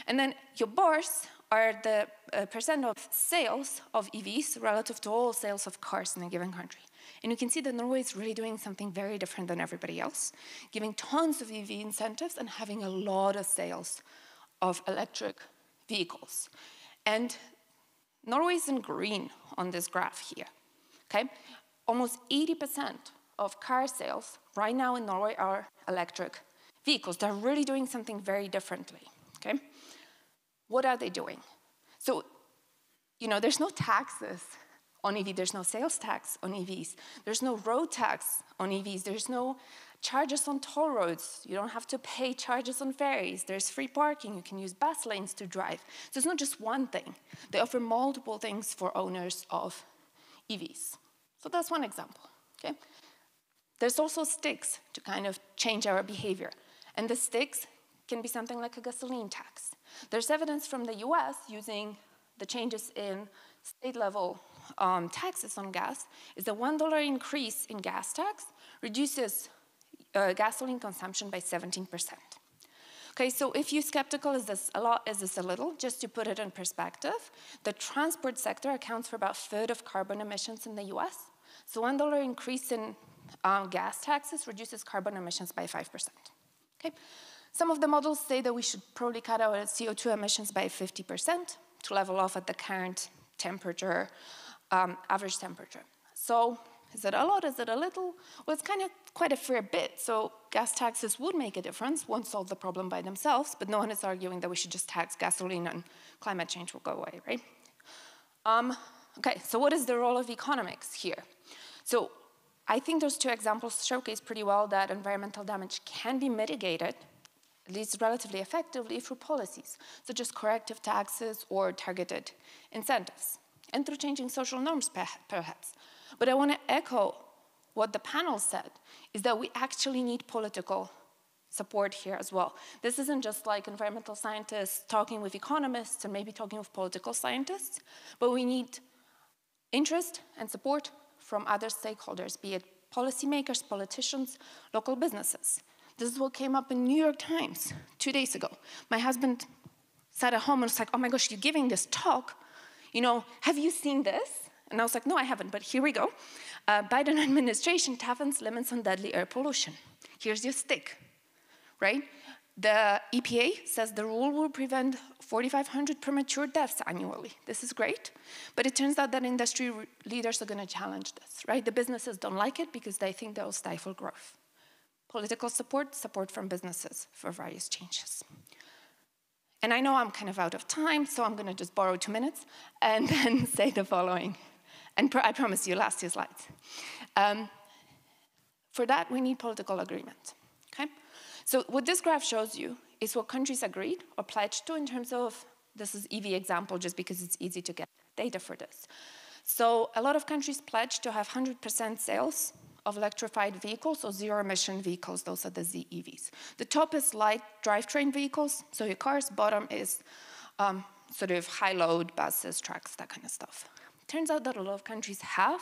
And then your bars are the percent of sales of EVs relative to all sales of cars in a given country. And you can see that Norway is really doing something very different than everybody else, giving tons of EV incentives and having a lot of sales of electric vehicles. And Norway is in green on this graph here, okay? Almost 80% of car sales right now in Norway are electric vehicles. They're really doing something very differently, okay? What are they doing? So, you know, there's no taxes on EV, there's no sales tax on EVs, there's no road tax on EVs, there's no charges on toll roads, you don't have to pay charges on ferries, there's free parking, you can use bus lanes to drive. So it's not just one thing. They offer multiple things for owners of EVs. So that's one example, okay? There's also sticks to kind of change our behavior. And the sticks can be something like a gasoline tax. There's evidence from the US using the changes in state level taxes on gas is the $1 increase in gas tax reduces gasoline consumption by 17%. Okay, so if you're skeptical, is this a lot, is this a little? Just to put it in perspective, the transport sector accounts for about a third of carbon emissions in the US. So $1 increase in gas taxes reduces carbon emissions by 5%. Okay, some of the models say that we should probably cut our CO2 emissions by 50% to level off at the current temperature, average temperature. So is it a lot, is it a little? Well, it's kind of quite a fair bit. So gas taxes would make a difference, won't solve the problem by themselves, but no one is arguing that we should just tax gasoline and climate change will go away, right? Okay, so what is the role of economics here? So I think those two examples showcase pretty well that environmental damage can be mitigated, at least relatively effectively, through policies, such as corrective taxes or targeted incentives, and through changing social norms, perhaps. But I want to echo what the panel said, is that we actually need political support here as well. This isn't just like environmental scientists talking with economists and maybe talking with political scientists, but we need interest and support from other stakeholders, be it policymakers, politicians, local businesses. This is what came up in New York Times 2 days ago. My husband sat at home and was like, oh my gosh, you're giving this talk. You know, have you seen this? And I was like, no, I haven't, but here we go. Biden administration toughens limits on deadly air pollution. Here's your stick, right? The EPA says the rule will prevent 4,500 premature deaths annually. This is great, but it turns out that industry leaders are gonna challenge this, right? The businesses don't like it because they think they'll stifle growth. Political support, support from businesses for various changes. And I know I'm kind of out of time, so I'm gonna just borrow 2 minutes and then say the following. And I promise you, last 2 slides. For that, we need political agreement, okay? So what this graph shows you is what countries agreed or pledged to in terms of, this is EV example just because it's easy to get data for this. So a lot of countries pledged to have 100% sales of electrified vehicles or zero-emission vehicles, those are the ZEVs. The top is light drivetrain vehicles, so your cars, bottom is sort of high-load buses, trucks, that kind of stuff. Turns out that a lot of countries have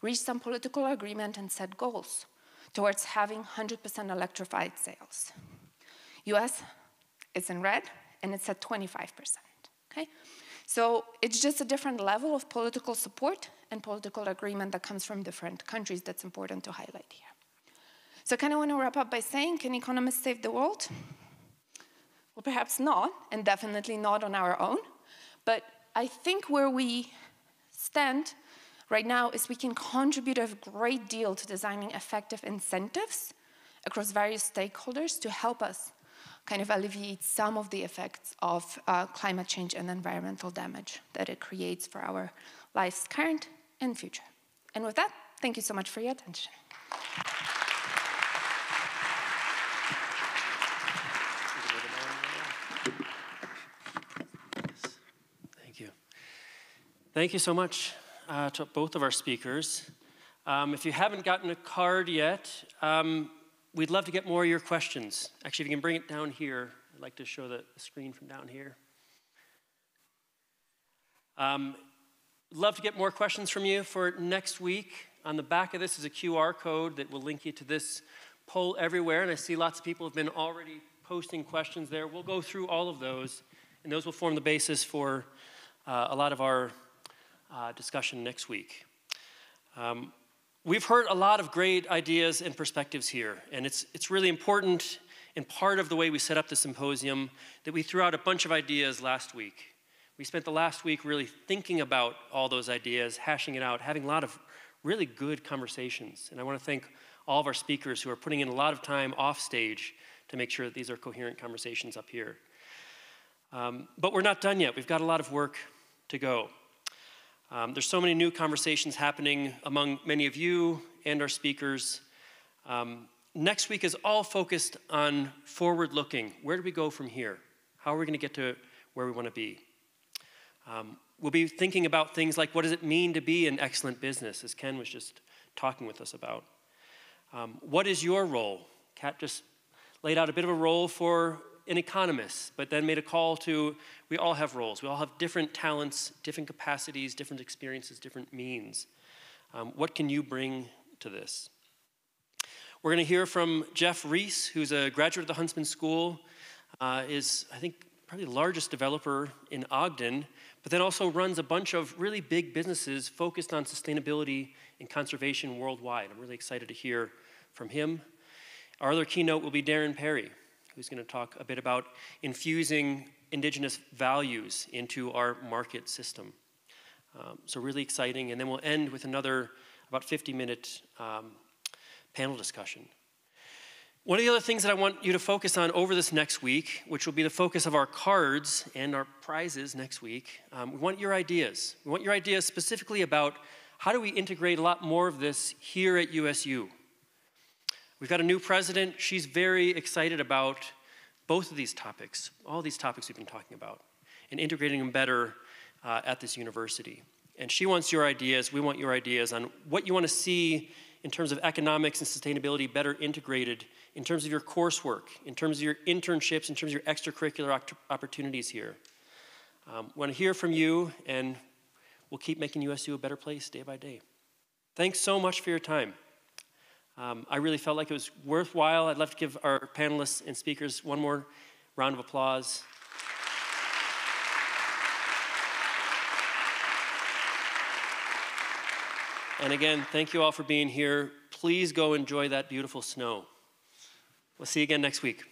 reached some political agreement and set goals towards having 100% electrified sales. US is in red, and it's at 25%, okay? So it's just a different level of political support and political agreement that comes from different countries that's important to highlight here. So I kind of want to wrap up by saying, can economists save the world? Well, perhaps not, and definitely not on our own. But I think where we stand right now is we can contribute a great deal to designing effective incentives across various stakeholders to help us kind of alleviate some of the effects of climate change and environmental damage that it creates for our lives, current and future. And with that, thank you so much for your attention. Thank you. Thank you so much to both of our speakers. If you haven't gotten a card yet, we'd love to get more of your questions. Actually, if you can bring it down here, I'd like to show the screen from down here. Love to get more questions from you for next week. On the back of this is a QR code that will link you to this poll everywhere, and I see lots of people have been already posting questions there. We'll go through all of those, and those will form the basis for a lot of our discussion next week. We've heard a lot of great ideas and perspectives here, and it's really important and part of the way we set up the symposium that we threw out a bunch of ideas last week. We spent the last week really thinking about all those ideas, hashing it out, having a lot of really good conversations. And I want to thank all of our speakers who are putting in a lot of time off stage to make sure that these are coherent conversations up here. But we're not done yet. We've got a lot of work to go. There's so many new conversations happening among many of you and our speakers. Next week is all focused on forward-looking. Where do we go from here? How are we going to get to where we want to be? We'll be thinking about things like, what does it mean to be an excellent business, as Ken was just talking with us about. What is your role? Kat just laid out a bit of a role for an economist, but then made a call to, we all have roles. We all have different talents, different capacities, different experiences, different means. What can you bring to this? We're going to hear from Jeff Reese, who's a graduate of the Huntsman School, is, I think, probably the largest developer in Ogden, but then also runs a bunch of really big businesses focused on sustainability and conservation worldwide. I'm really excited to hear from him. Our other keynote will be Darren Perry, who's going to talk a bit about infusing indigenous values into our market system. So really exciting. And then we'll end with another about 50-minute panel discussion. One of the other things that I want you to focus on over this next week, which will be the focus of our cards and our prizes next week, we want your ideas. We want your ideas specifically about how do we integrate a lot more of this here at USU. We've got a new president. She's very excited about both of these topics, all these topics we've been talking about, and integrating them better at this university. And she wants your ideas. We want your ideas on what you want to see in terms of economics and sustainability better integrated, in terms of your coursework, in terms of your internships, in terms of your extracurricular opportunities here. We want to hear from you, and we'll keep making USU a better place day by day. Thanks so much for your time. I really felt like it was worthwhile. I'd love to give our panelists and speakers one more round of applause. And again, thank you all for being here. Please go enjoy that beautiful snow. We'll see you again next week.